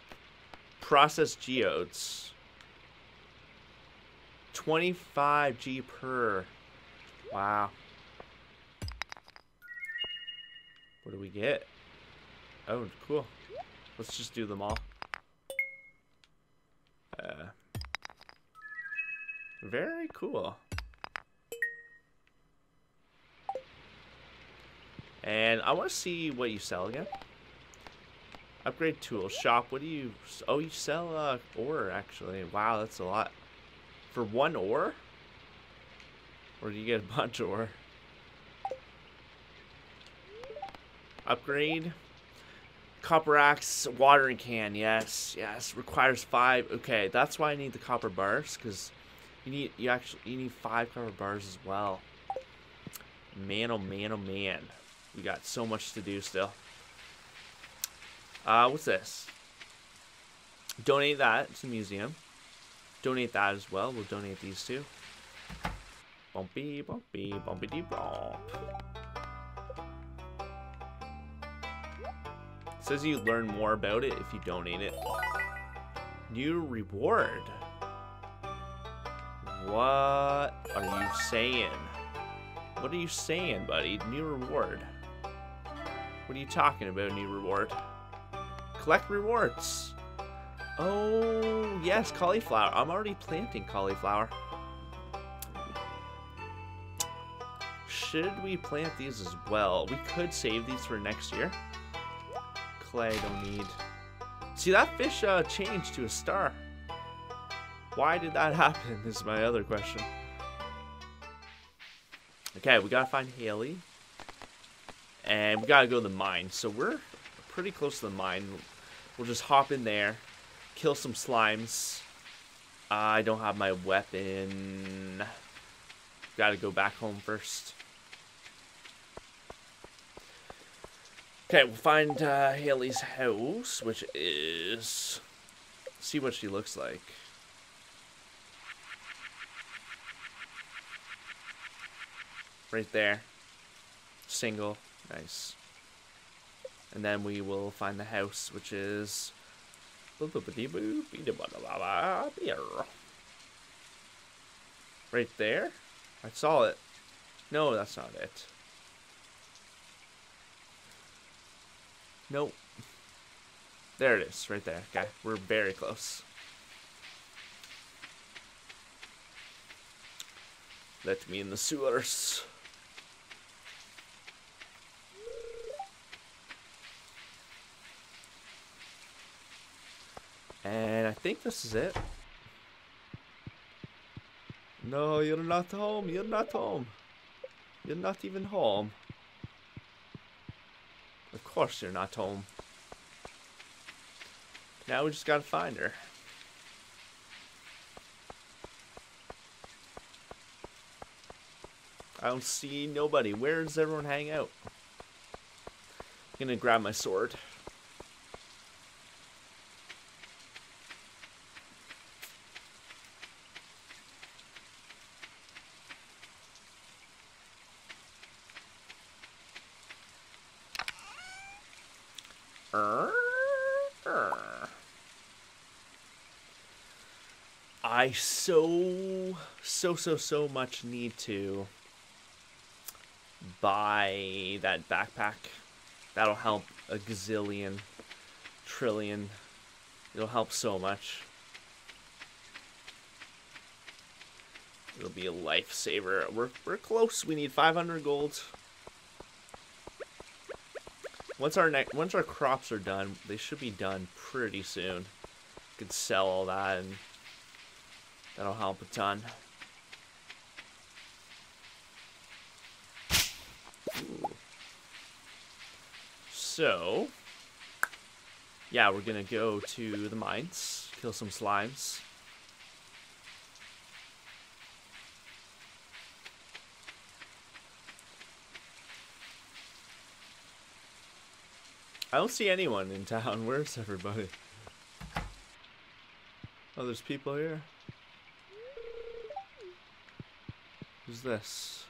Process geodes. twenty-five G per. Wow. What do we get? Oh, cool. Let's just do them all. Uh, very cool. And I want to see what you sell again. Upgrade tool shop. What do you? Oh, you sell uh, ore actually. Wow, that's a lot for one ore. Or do you get a bunch of ore? Upgrade. Copper axe, watering can. Yes, yes. Requires five. Okay, that's why I need the copper bars, because you need you actually you need five copper bars as well. Man, oh man, oh man. We got so much to do still. Uh, what's this? Donate that to the museum. Donate that as well. We'll donate these two. Bumpy, bumpy, bumpy, dee bump. It says you learn more about it if you donate it. New reward. What are you saying? What are you saying, buddy? New reward. What are you talking about, new reward? Collect rewards. Oh, yes, cauliflower. I'm already planting cauliflower. Should we plant these as well? We could save these for next year. Clay, don't need. See, that fish uh, changed to a star. Why did that happen is my other question. Okay, we gotta find Haley. And we gotta go to the mine. So we're pretty close to the mine. We'll just hop in there. Kill some slimes. Uh, I don't have my weapon. Gotta go back home first. Okay, we'll find uh, Haley's house, which is... See what she looks like. Right there. Single. Nice. and then we will find the house, which is right there. I saw it. No, that's not it. Nope. There it is, right there. Okay, we're very close. Let me in the sewers. And I think this is it. No, you're not home. You're not home. You're not even home. Of course you're not home. Now we just gotta find her. I don't see nobody. Where does everyone hang out? I'm gonna grab my sword. I so, so, so, so much need to buy that backpack. That'll help a gazillion, trillion. It'll help so much. It'll be a lifesaver. We're, we're close. We need five hundred gold. Once our, ne once our crops are done, they should be done pretty soon. We could sell all that and that'll help a ton. Ooh. So, yeah, we're gonna go to the mines, kill some slimes. I don't see anyone in town. Where's everybody? Oh, there's people here. Who's this?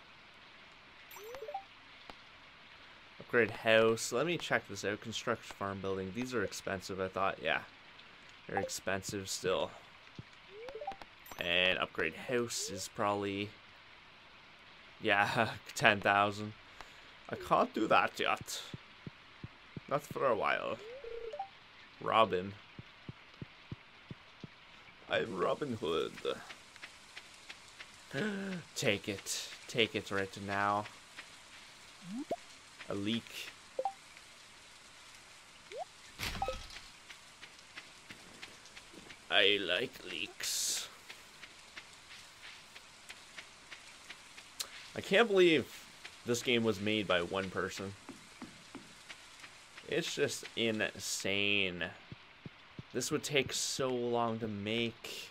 Upgrade house. Let me check this out. Construct farm building. These are expensive, I thought. Yeah. They're expensive still. And upgrade house is probably... yeah, ten thousand. I can't do that yet. Not for a while. Robin. I'm Robin Hood. Take it. Take it right now. A leak. I like leaks. I can't believe this game was made by one person. It's just insane. This would take so long to make.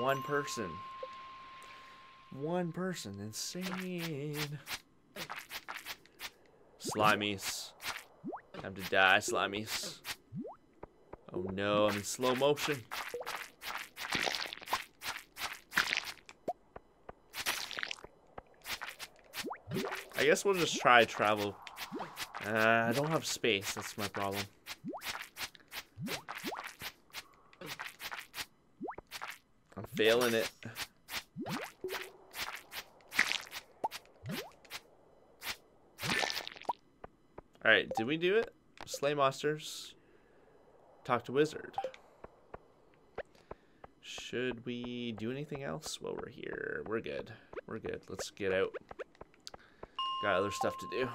One person. One person, insane. Slimies. Time to die, slimies. Oh no, I'm in slow motion. I guess we'll just try travel. Uh, I don't have space, that's my problem. I'm failing it. Alright, did we do it? Slay monsters. Talk to wizard. Should we do anything else while we're here? We're good. We're good. Let's get out. Got other stuff to do.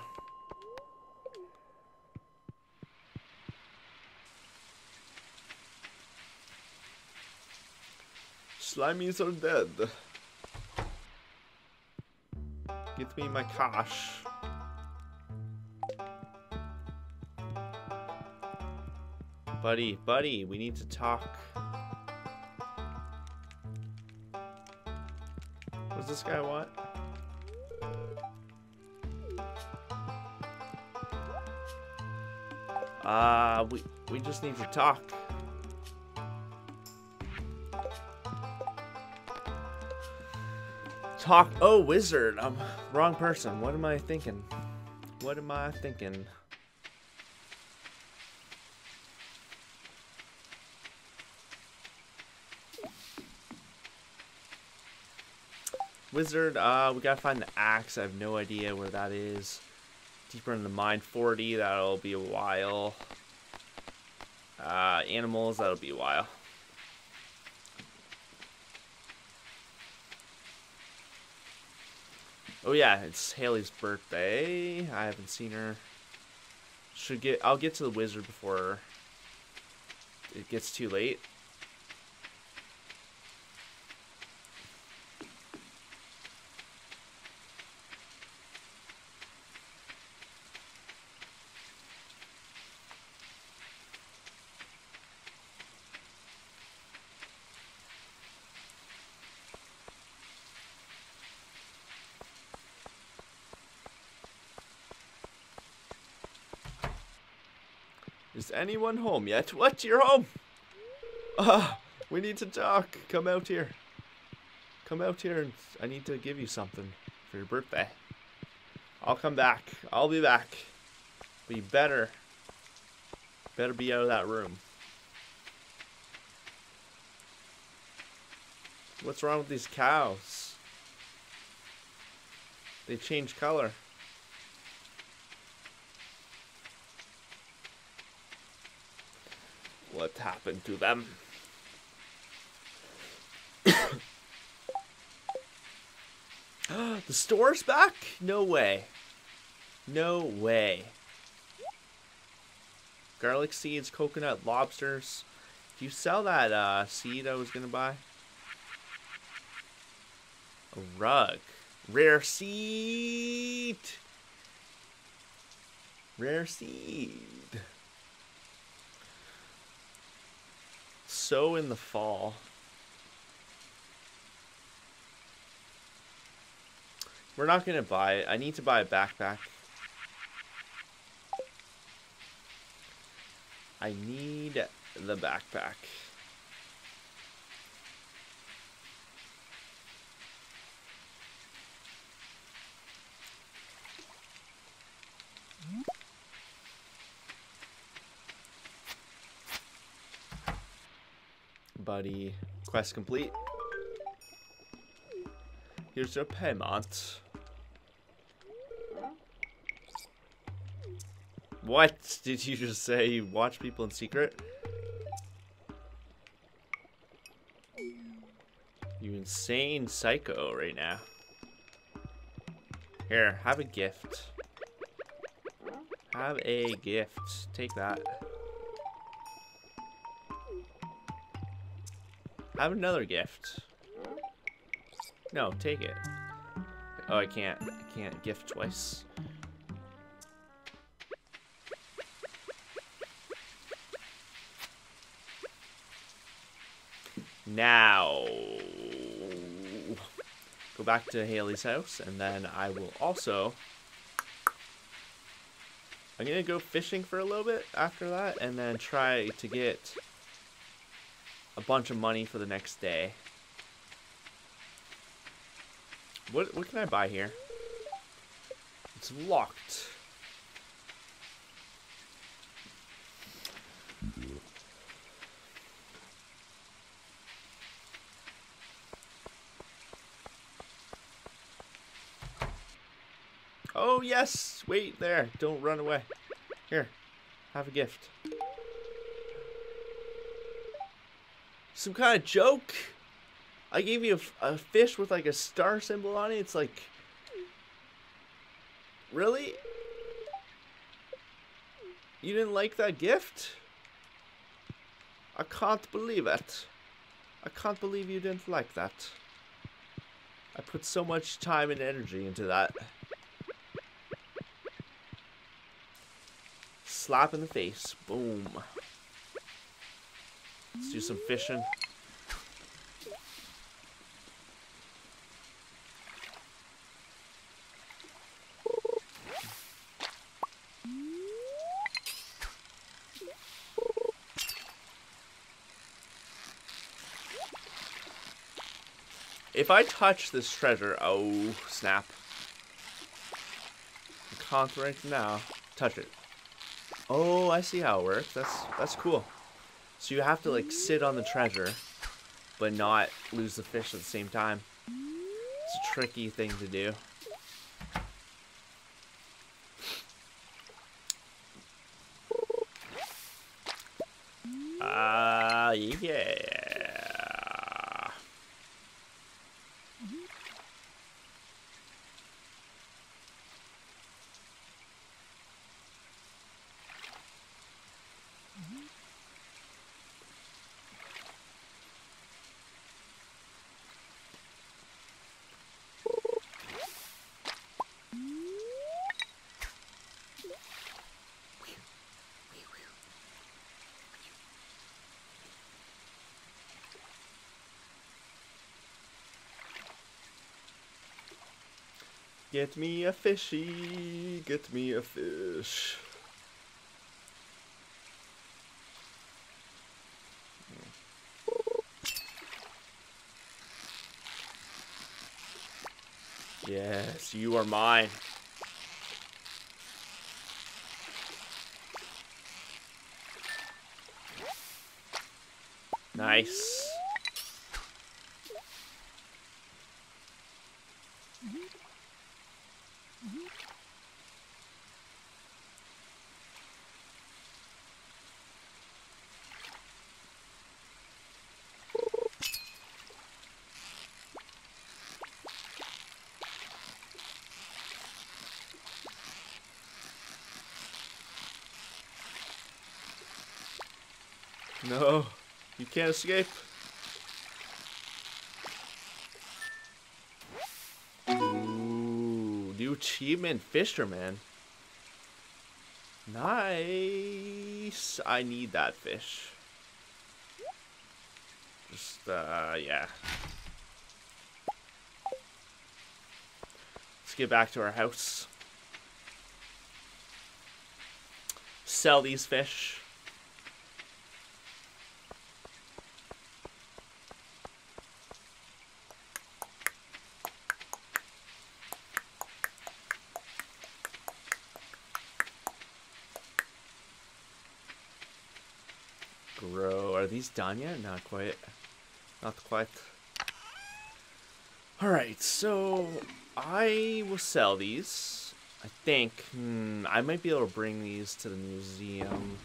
Slimies are dead. Get me my cash. Buddy, buddy, we need to talk. What does this guy want? Ah, uh, we we just need to talk. Talk. Oh, wizard. I'm wrong person. What am I thinking? What am I thinking? Wizard, uh, we gotta find the axe. I have no idea where that is. Deeper in the mine, forty, that'll be a while. Uh, animals, that'll be a while. Oh yeah, it's Haley's birthday. I haven't seen her. Should get. I'll get to the wizard before it gets too late. Is anyone home yet? What? You're home? Uh, we need to talk. Come out here. Come out here and I need to give you something for your birthday. I'll come back. I'll be back. But you better, better be out of that room. What's wrong with these cows? They change color. What happened to them? The store's back? No way. No way. Garlic seeds, coconut, lobsters. Do you sell that uh, seed I was gonna buy? A rug. Rare seed. Rare seed. So in the fall. We're not going to buy it. I need to buy a backpack. I need the backpack. Buddy, quest complete. Here's your payment. What did you just say? You watch people in secret? You insane psycho right now. Here, have a gift. Have a gift. Take that. I have another gift. No, take it. Oh, I can't. I can't gift twice. Now, go back to Haley's house, and then I will also... I'm gonna go fishing for a little bit after that, and then try to get a bunch of money for the next day. What what can I buy here? It's locked. Oh yes, wait there. Don't run away. Here. Have a gift. Some kind of joke? I gave you a, a fish with like a star symbol on it. It's like, really? You didn't like that gift? I can't believe it. I can't believe you didn't like that. I put so much time and energy into that. Slap in the face. Boom. Let's do some fishing. If I touch this treasure, oh snap. I can't right now. Touch it. Oh, I see how it works. That's that's cool. So you have to like sit on the treasure, but not lose the fish at the same time. It's a tricky thing to do. Ah, uh, yeah. Get me a fishy, get me a fish. Yes, you are mine. Nice. No, you can't escape. Ooh, new achievement, fisherman. Nice. I need that fish. Just, uh, yeah. Let's get back to our house. Sell these fish. These done yet? Not quite. Not quite. Alright, so I will sell these. I think. Hmm, I might be able to bring these to the museum.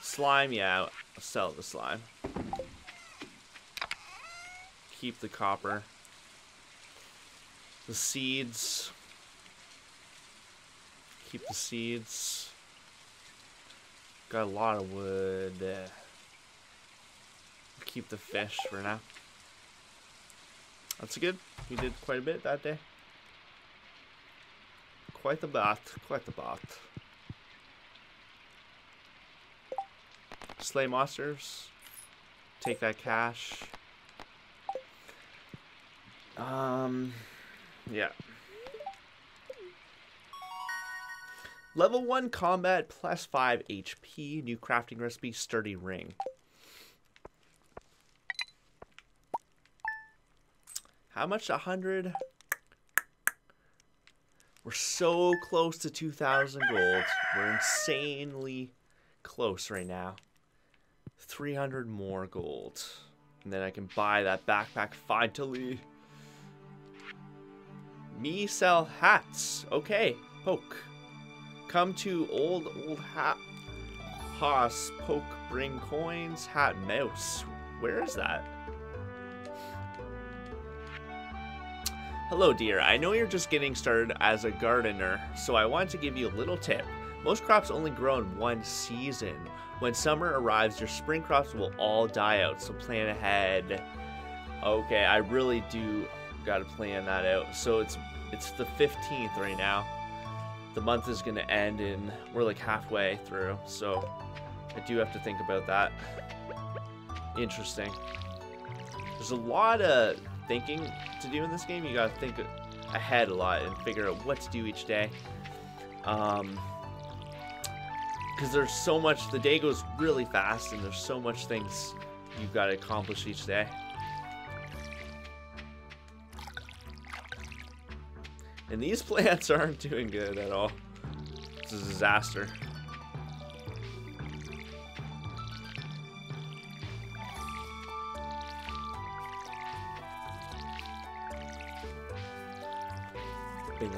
Slime, yeah. I'll sell the slime. Keep the copper. The seeds. Keep the seeds. Got a lot of wood. Uh, keep the fish for now. That's good. We did quite a bit that day. Quite a bot. Quite a bot. Slay monsters. Take that cash. Um. Yeah. Level one combat, plus five H P, new crafting recipe, sturdy ring. How much? A hundred? We're so close to two thousand gold. We're insanely close right now. three hundred more gold. And then I can buy that backpack finally. Me sell hats. Okay, poke. Come to old, old hat hoss, poke, bring coins, hat, mouse. Where is that? Hello, dear. I know you're just getting started as a gardener, so I want to give you a little tip. Most crops only grow in one season. When summer arrives, your spring crops will all die out, so plan ahead. Okay, I really do gotta plan that out. So it's it's the fifteenth right now. The month is going to end in, we're like halfway through, so I do have to think about that. Interesting. There's a lot of thinking to do in this game. You got to think ahead a lot and figure out what to do each day. Um, because there's so much, the day goes really fast and there's so much things you've got to accomplish each day. And these plants aren't doing good at all. It's a disaster. Good,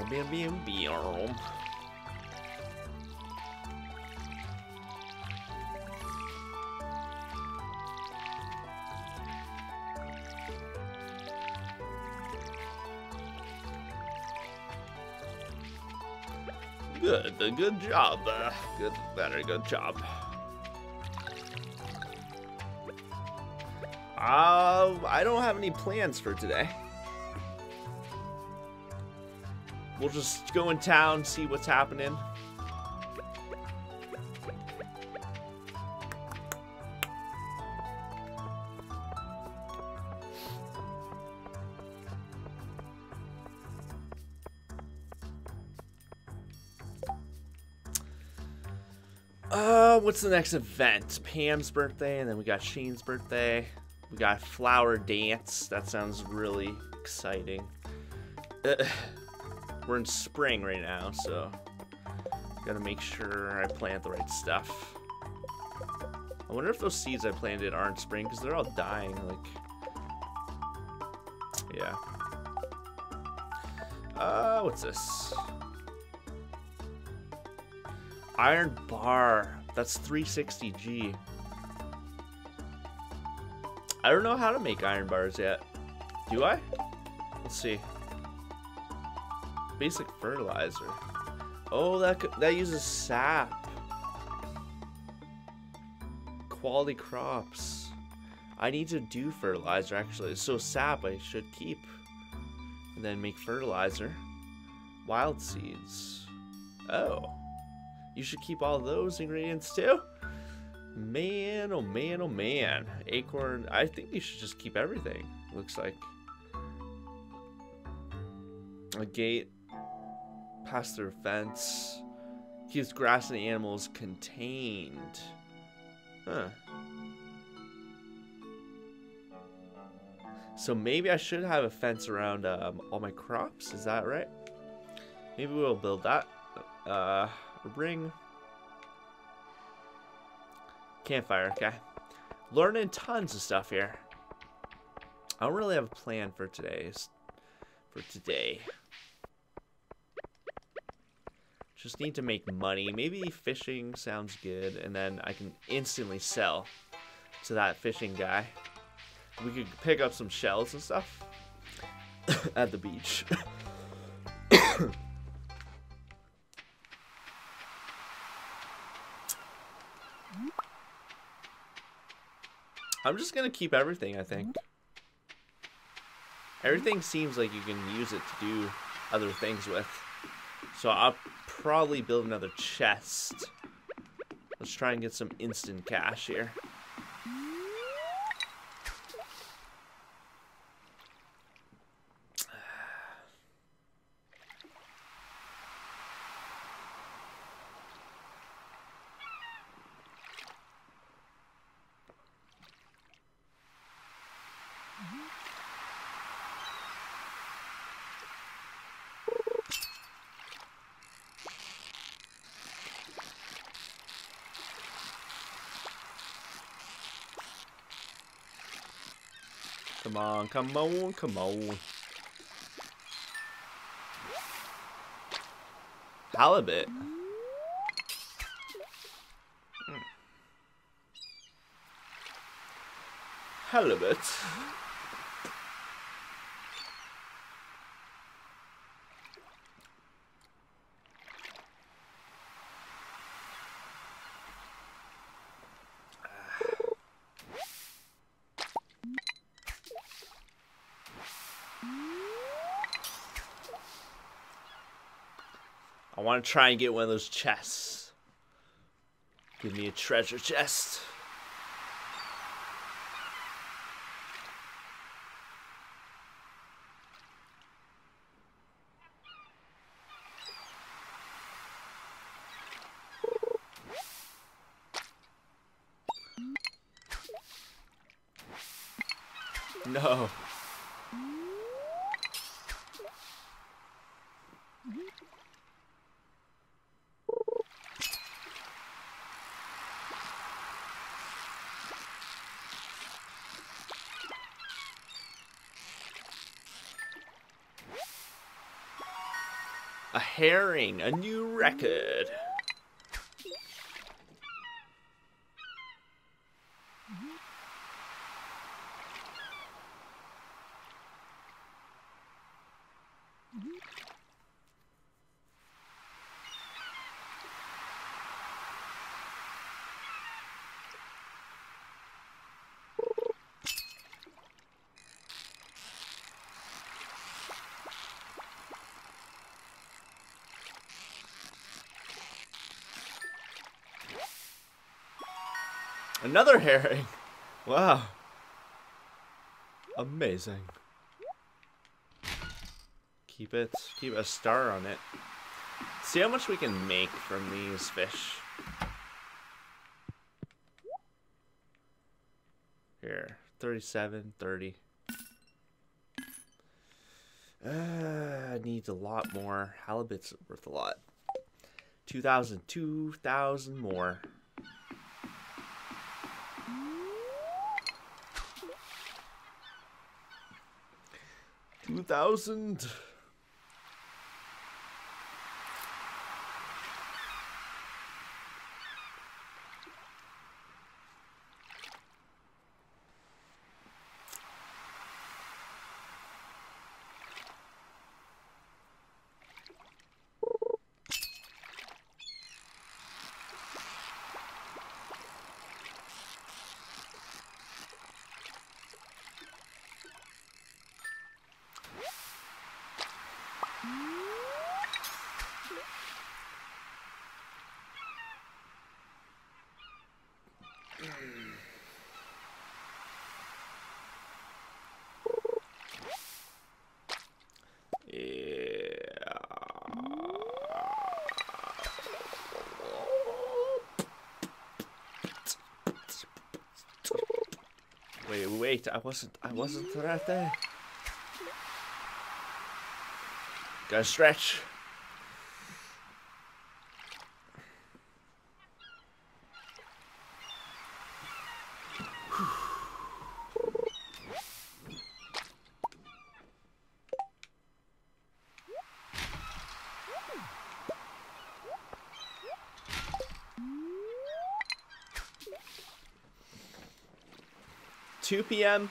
good job. Good, very good job. Uh, I don't have any plans for today. We'll just go in town, see what's happening. Uh, what's the next event? Pam's birthday, and then we got Shane's birthday. We got flower dance. That sounds really exciting. Uh, we're in spring right now, so gotta make sure I plant the right stuff. I wonder if those seeds I planted aren't spring because they're all dying. Like, yeah. Uh, what's this? Iron bar. That's three sixty G. I don't know how to make iron bars yet. Do I? Let's see. Basic fertilizer. Oh, that could, that uses sap. Quality crops. I need to do fertilizer actually. So sap I should keep, and then make fertilizer. Wild seeds. Oh, you should keep all those ingredients too. Man, oh man, oh man. Acorn, I think you should just keep everything, looks like. A gate, pass through a fence, keeps grass and animals contained. Huh. So maybe I should have a fence around um, all my crops, is that right? Maybe we'll build that. Uh, a ring. Campfire, okay. Learning tons of stuff here. I don't really have a plan for today's for today. Just need to make money. Maybe fishing sounds good, and then I can instantly sell to that fishing guy. We could pick up some shells and stuff at the beach. I'm just gonna keep everything, I think. Everything seems like you can use it to do other things with. So I'll probably build another chest. Let's try and get some instant cash here. Come on, come on, come on. Halibut. Mm. Halibut. I want to try and get one of those chests. Give me a treasure chest. No. A herring, a new record. Another herring! Wow. Amazing. Keep it. Keep a star on it. See how much we can make from these fish. Here. thirty-seven, thirty. Uh, I need a lot more. Halibut's worth a lot. two thousand. two thousand more. two thousand. Wait, wait, I wasn't, I wasn't right there. Gotta stretch. two p m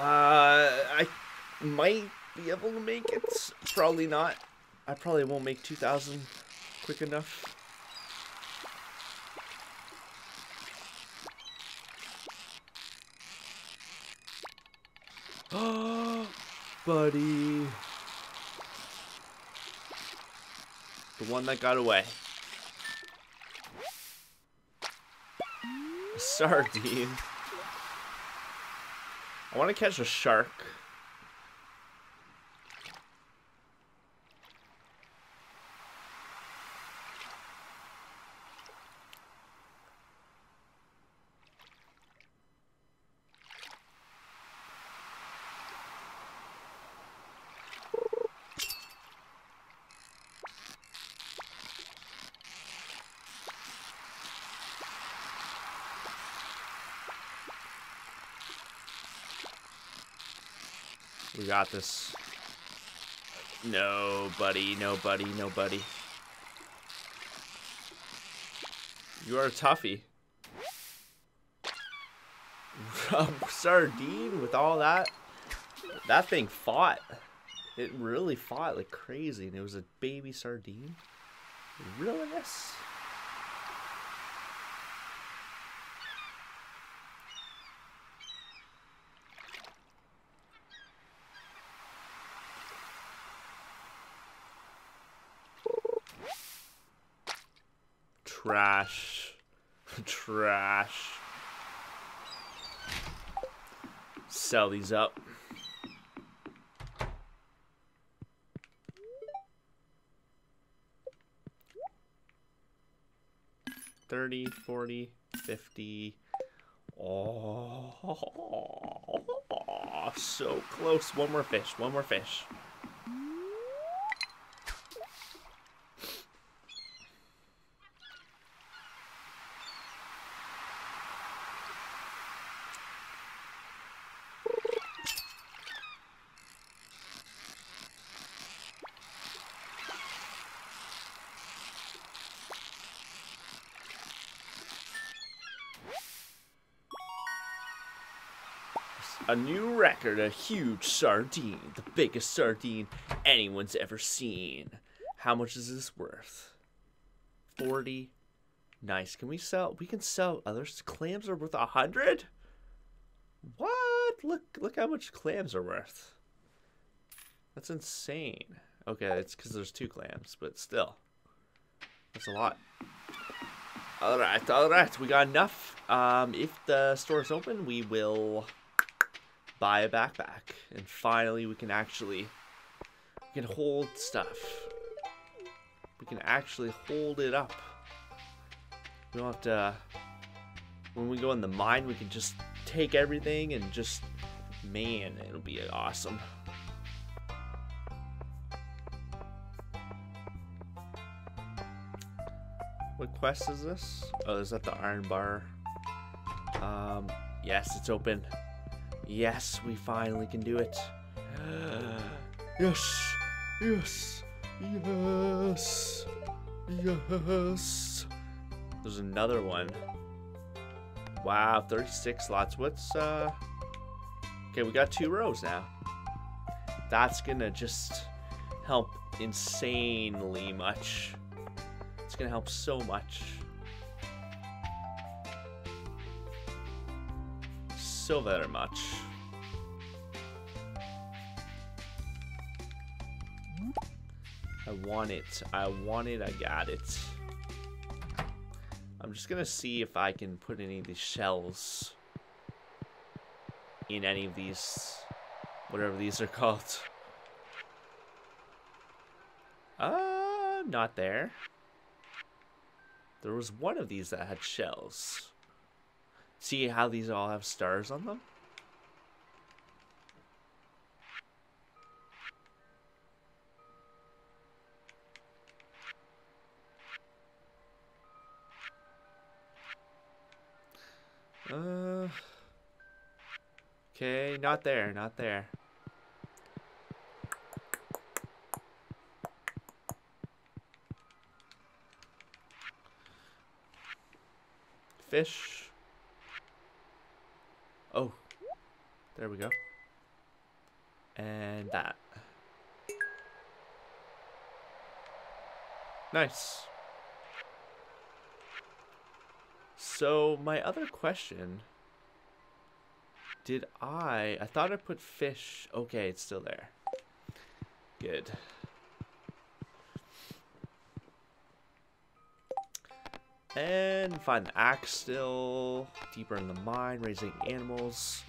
Uh, I might be able to make it. Probably not. I probably won't make two thousand quick enough. Oh, buddy. The one that got away. Sardine. I want to catch a shark. We got this. No, buddy, no, buddy, no, buddy. You are a toughie. Sardine with all that. That thing fought. It really fought like crazy, and it was a baby sardine. Really? Yes. Trash. Trash. Sell these up. thirty, forty, fifty. Oh, so close. One more fish. One more fish. A new record, a huge sardine, the biggest sardine anyone's ever seen. How much is this worth? forty. Nice. Can we sell? We can sell others. Clams are worth a hundred? What? Look, look how much clams are worth. That's insane. Okay, it's because there's two clams, but still. That's a lot. Alright, alright. We got enough. Um, if the store is open, we will buy a backpack. And finally, we can actually... We can hold stuff. We can actually hold it up. We don't have to... When we go in the mine, we can just take everything and just... Man, it'll be awesome. What quest is this? Oh, is that the iron bar? Um, yes, it's open. Yes, we finally can do it. Yes, yes, yes, yes. There's another one. Wow, thirty-six lots. What's, uh... Okay, we got two rows now. That's gonna just help insanely much. It's gonna help so much. So very much. I want it. I want it. I got it. I'm just gonna see if I can put any of these shells in any of these, whatever these are called. Uh, not there. There was one of these that had shells. See how these all have stars on them? Uh, okay, not there, not there. Fish. Oh, there we go. And that. Nice. So my other question, did I, I thought I put fish. Okay, it's still there. Good. And find the axe still. Deeper in the mine, raising animals.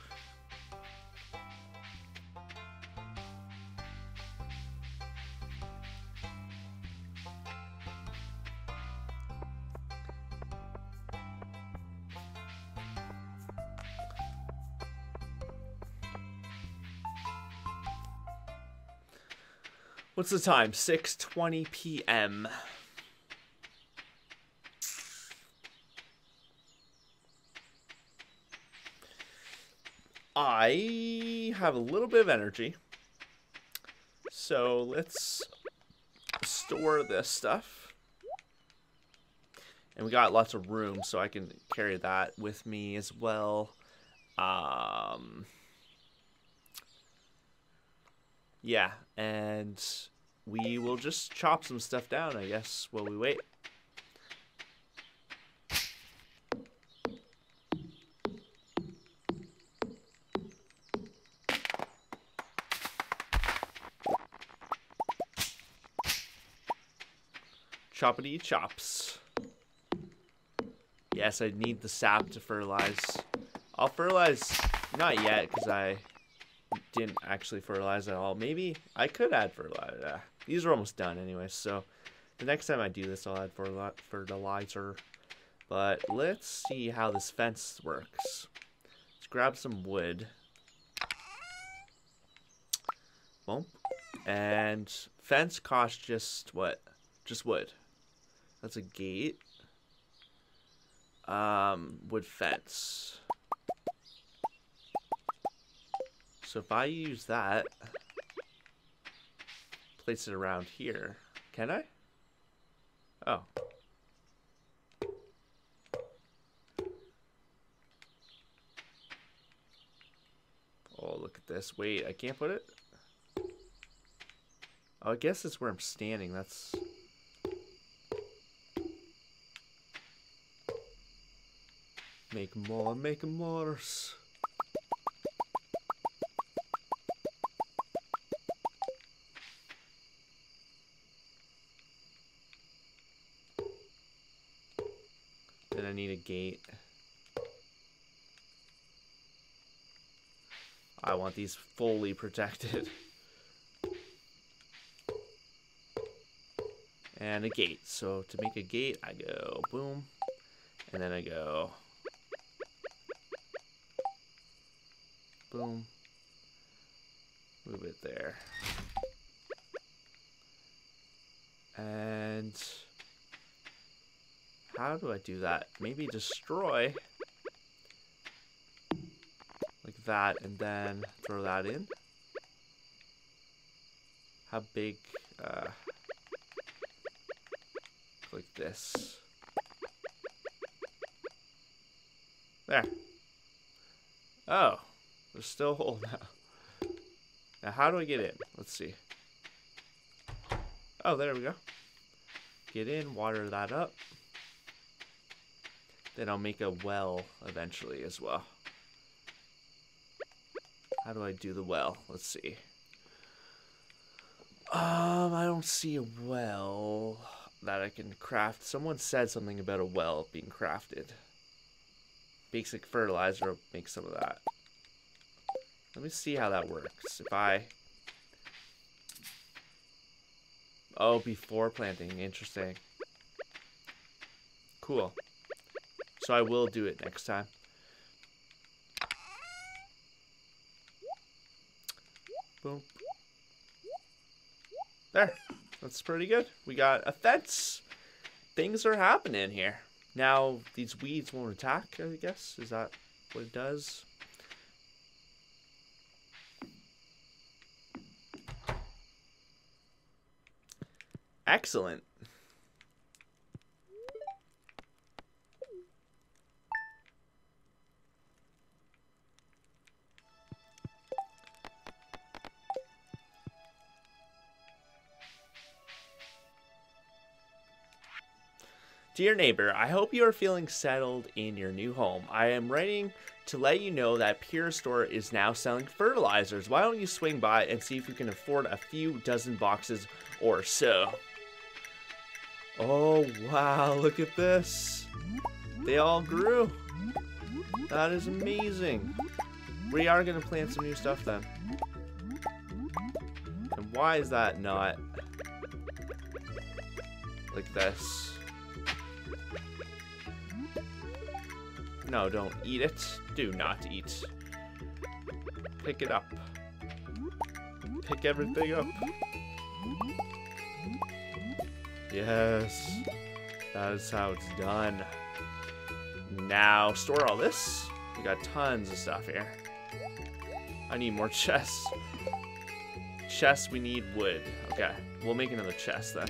What's the time? six twenty p m I have a little bit of energy, so let's store this stuff. And we got lots of room, so I can carry that with me as well. Um, yeah, and we will just chop some stuff down, I guess, while we wait. Choppity chops. Yes, I need the sap to fertilize. I'll fertilize, not yet, because I didn't actually fertilize at all. Maybe I could add fertilizer. These are almost done anyway, so the next time I do this, I'll add fertilizer. But let's see how this fence works. Let's grab some wood. Boom. And fence costs just what? Just wood. That's a gate. Um, wood fence. So if I use that, place it around here. Can I? Oh. this. Wait, I can't put it? Oh, I guess it's where I'm standing. That's... Make more, make more. Then I need a gate. I want these fully protected. And a gate. So to make a gate, I go boom. And then I go boom. Move it there. And how do I do that? Maybe destroy. Like that, and then throw that in. How big? Uh, like this. There. Oh, there's still a hole now. Now, how do I get in? Let's see. Oh, there we go. Get in, water that up. Then I'll make a well eventually as well. How do I do the well? Let's see. Um, I don't see a well that I can craft. Someone said something about a well being crafted. Basic fertilizer, I'll make some of that. Let me see how that works. If I... Oh, before planting. Interesting. Cool. So I will do it next time. Boom. There. That's pretty good. We got a fence. Things are happening here. Now, these weeds won't attack, I guess. Is that what it does? Excellent. Dear neighbor, I hope you are feeling settled in your new home. I am writing to let you know that Pure Store is now selling fertilizers. Why don't you swing by and see if you can afford a few dozen boxes or so. Oh, wow, look at this. They all grew. That is amazing. We are going to plant some new stuff then. And why is that not like this? No, don't eat it. Do not eat. Pick it up. Pick everything up. Yes. That is how it's done. Now, store all this. We got tons of stuff here. I need more chests. Chests, we need wood. Okay. We'll make another chest then.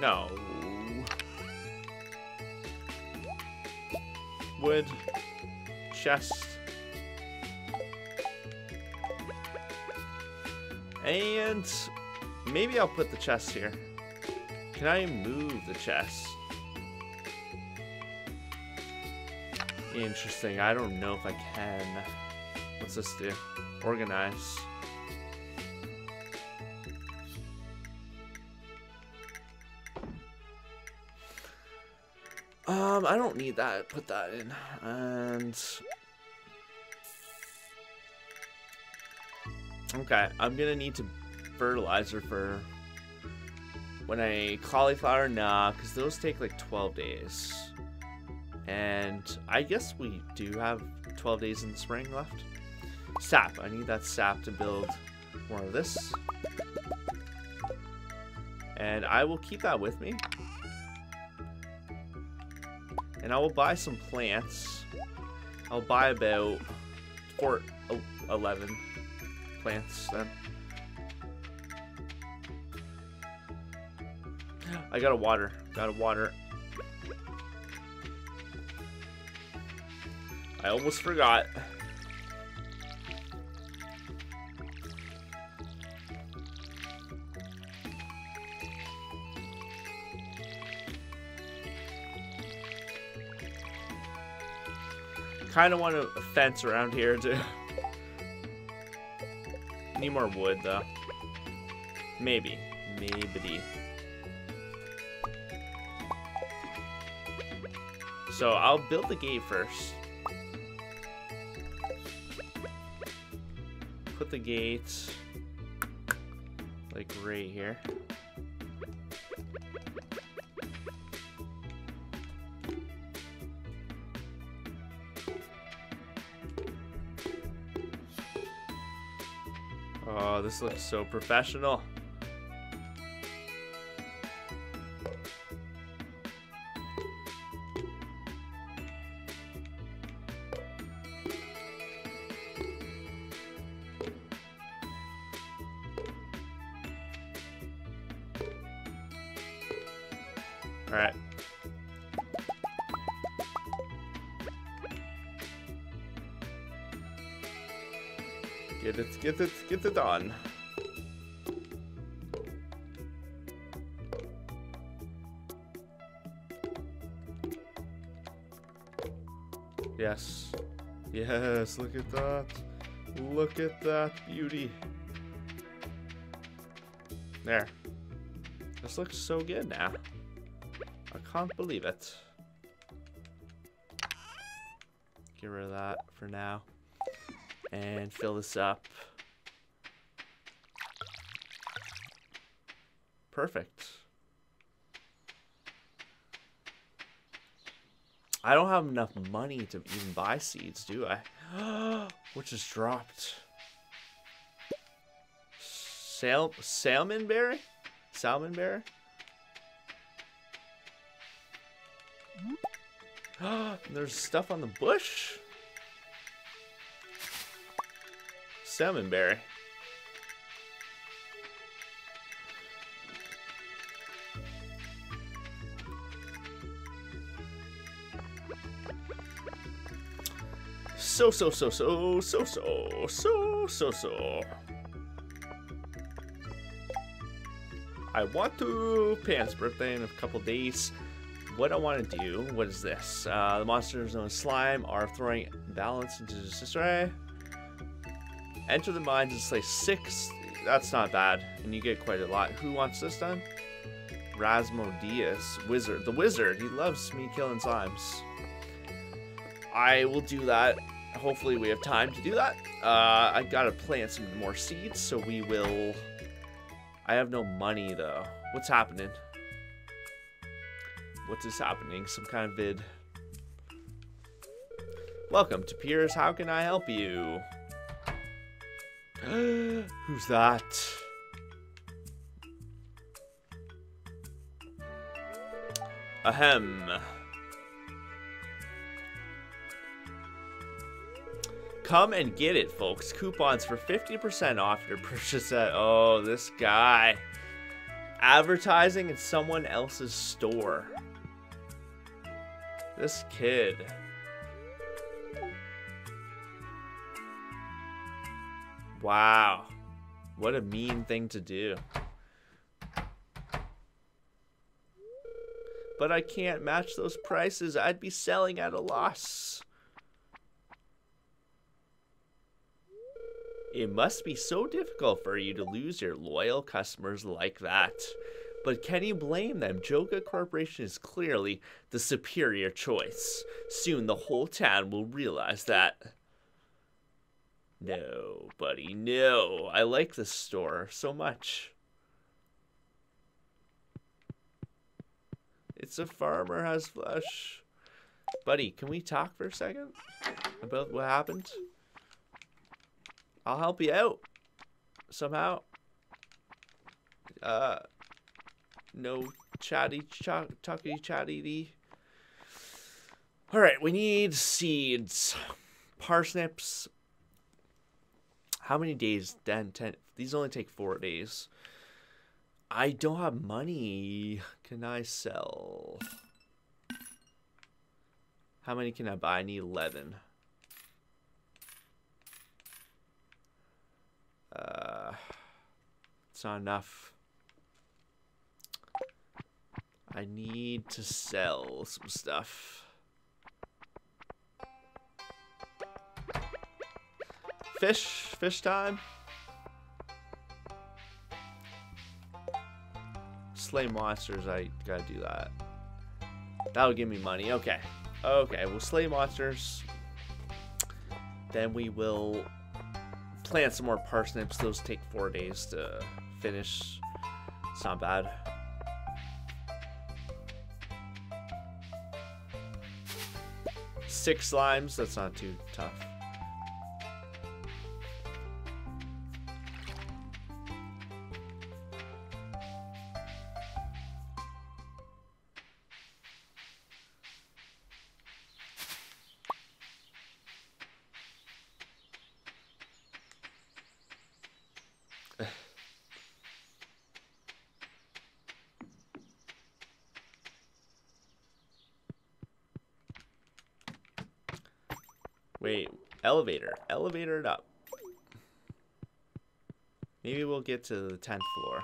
No. Wood, chest, and maybe I'll put the chest here. Can I move the chest? Interesting. I don't know if I can. What's this do? Organize. Um, I don't need that. Put that in. And... Okay, I'm gonna need to fertilizer for... When I... Cauliflower, nah, because those take like twelve days. And I guess we do have twelve days in the spring left. Sap. I need that sap to build more of this. And I will keep that with me. And I will buy some plants. I'll buy about four, eleven plants then. I gotta water. Gotta water. I almost forgot. kind of want a fence around here, too. Need more wood, though. Maybe. Maybe. So, I'll build the gate first. Put the gates, like, right here. Oh, this looks so professional. Get it, get it, get it on. Yes. Yes, look at that. Look at that beauty. There. This looks so good now. I can't believe it. Get rid of that for now. And fill this up. Perfect. I don't have enough money to even buy seeds, do I? What just dropped? Sal salmon berry? Salmon berry? There's stuff on the bush? Salmon berry. So so so so so so so so so. I want to Pam's birthday in a couple days. What I want to do? What is this? Uh, the monsters known as slime are throwing balance into disarray. Enter the mines and slay six. That's not bad. And you get quite a lot. Who wants this done? Rasmodius. Wizard. The wizard. He loves me killing slimes. I will do that. Hopefully we have time to do that. Uh, I gotta plant some more seeds. So we will... I have no money though. What's happening? What is happening? Some kind of vid. Welcome to Piers. How can I help you? Who's that? Ahem. Come and get it, folks. Coupons for fifty percent off your purchase at... Oh, this guy. Advertising in someone else's store. This kid. Wow, what a mean thing to do. But I can't match those prices. I'd be selling at a loss. It must be so difficult for you to lose your loyal customers like that. But can you blame them? Joga Corporation is clearly the superior choice. Soon the whole town will realize that. No, buddy, no. I like this store so much. It's a farmer has flesh. Buddy, can we talk for a second about what happened? I'll help you out somehow. Uh, no chatty, ch- talky, chatty. All right, we need seeds, parsnips. How many days? Then ten. These only take four days. I don't have money. Can I sell? How many can I buy? I need eleven. Uh, it's not enough. I need to sell some stuff. Fish, fish time. Slay monsters, I gotta do that. That'll give me money, okay. Okay, we'll slay monsters. Then we will plant some more parsnips. Those take four days to finish. It's not bad. Six slimes, that's not too tough. Wait, elevator. Elevator it up. Maybe we'll get to the tenth floor.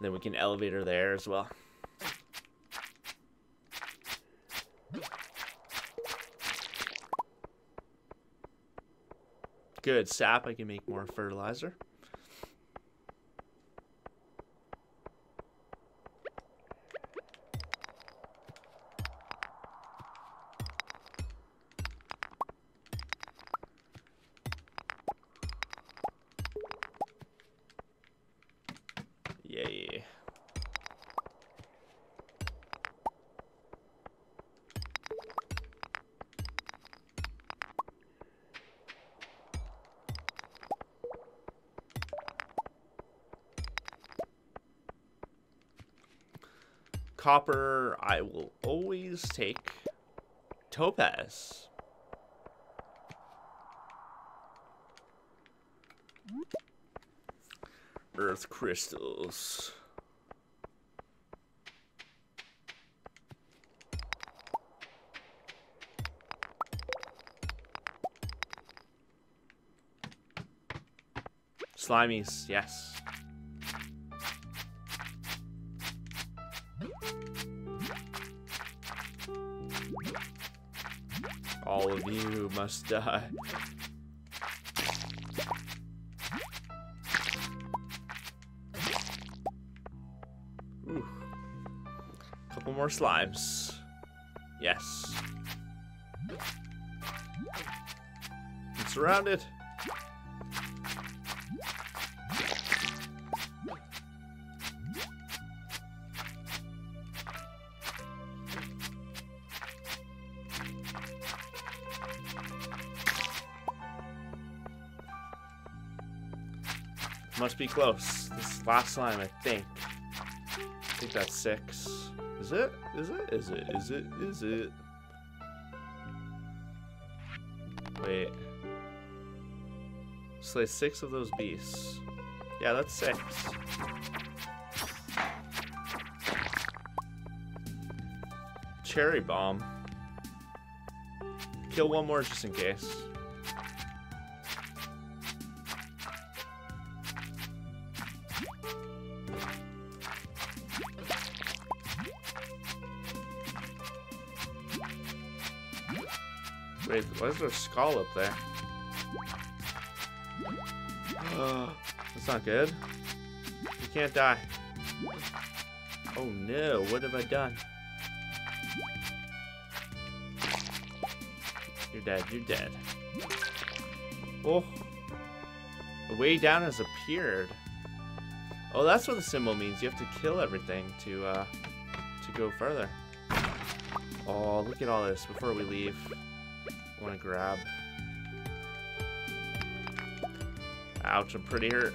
Then we can elevator there as well. Good sap. I can make more fertilizer. Copper, I will always take. Topaz. Earth crystals. Slimies, yes. All of you must die. Ooh. Couple more slimes. Yes. I'm surrounded. Must be close. This last slime, I think. I think that's six. Is it? Is it? Is it? Is it? Is it? Wait. Slay six of those beasts. Yeah, that's six. Cherry bomb. Kill one more just in case. Wait, why is there a skull up there? Uh, that's not good. You can't die. Oh no, what have I done? You're dead, you're dead. Oh. The way down has appeared. Oh, that's what the symbol means. You have to kill everything to, uh, to go further. Oh, look at all this before we leave. I want to grab. Ouch, I'm pretty hurt.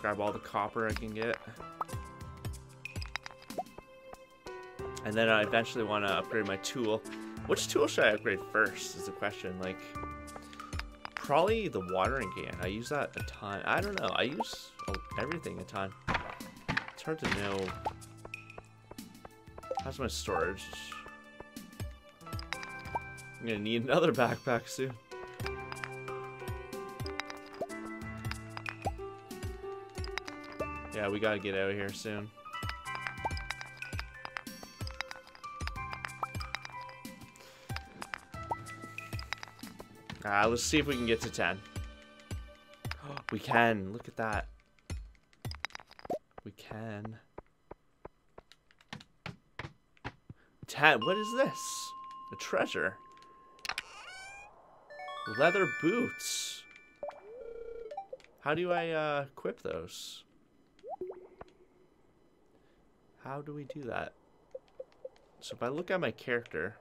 Grab all the copper I can get. And then I eventually want to upgrade my tool. Which tool should I upgrade first is the question. Like, probably the watering can. I use that a ton. I don't know. I use oh, everything a ton. It's hard to know. How's my storage? I'm gonna need another backpack soon. Yeah, we gotta get out of here soon. Uh, let's see if we can get to ten. Oh, we can. Look at that. We can. ten. What is this? A treasure. Leather boots. How do I uh, equip those? How do we do that? So if I look at my character...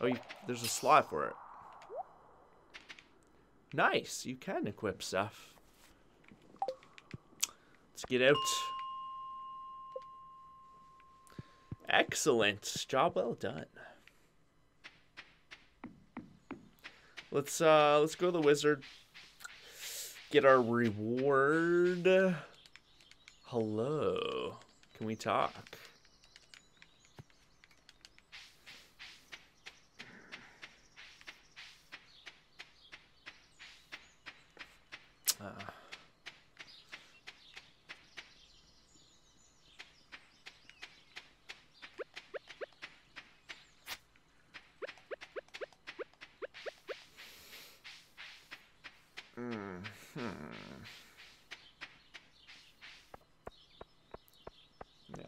Oh, you, there's a slot for it. Nice. You can equip stuff. Let's get out. Excellent. Job well done. Let's uh let's go to the wizard. Get our reward. Hello. Can we talk? Uh. Mm-hmm. Yeah.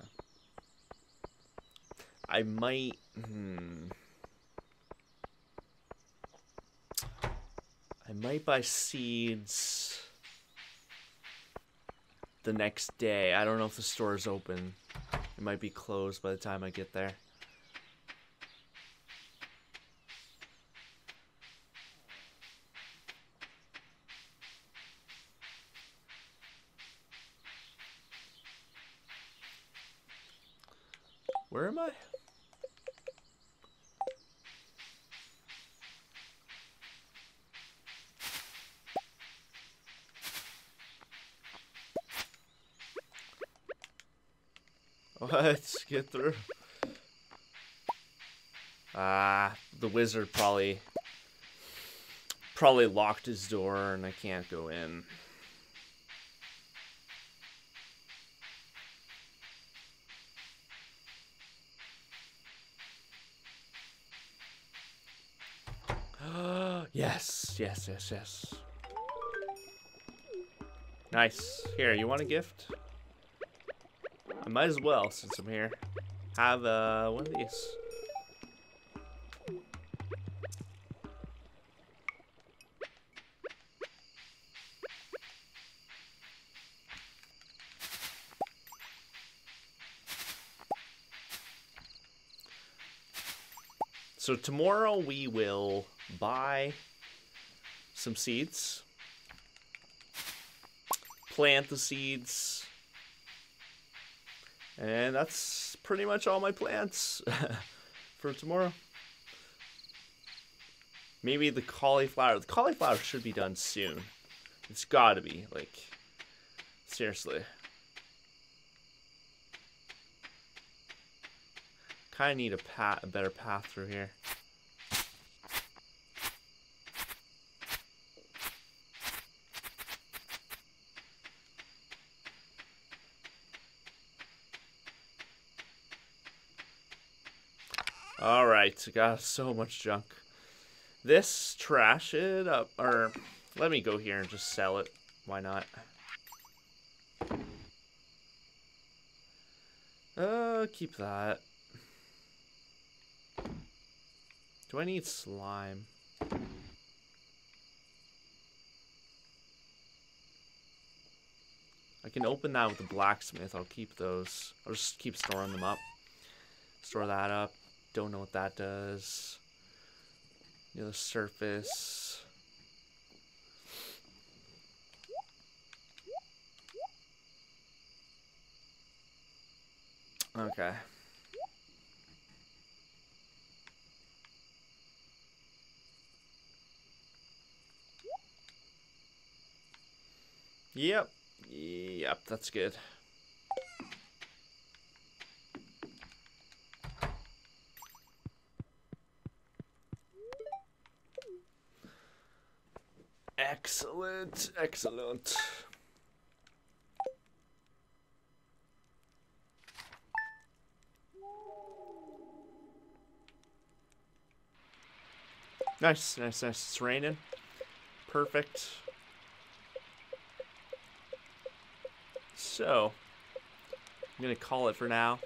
I might. Hmm. I might buy seeds the next day. I don't know if the store is open. It might be closed by the time I get there. Where am I? Let's get through. Ah, uh, the wizard probably probably locked his door and I can't go in. Yes, yes, yes, yes. Nice. Here, you want a gift? I might as well, since I'm here, have uh, one of these. So tomorrow we will buy some seeds, plant the seeds, and that's pretty much all my plants for tomorrow. Maybe the cauliflower. The cauliflower should be done soon. It's gotta be, like, seriously. Kinda need a path, a better path through here. All right, got so much junk. This, trash it up, or let me go here and just sell it. Why not? Uh, keep that. Do I need slime? I can open that with the blacksmith. I'll keep those. I'll just keep storing them up. Store that up. Don't know what that does. The other surface. Okay. Yep. Yep, that's good. Excellent, excellent. Nice, nice, nice. It's raining. Perfect. So, I'm going to call it for now.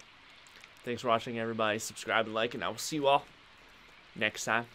Thanks for watching, everybody. Subscribe and like, and I will see you all next time.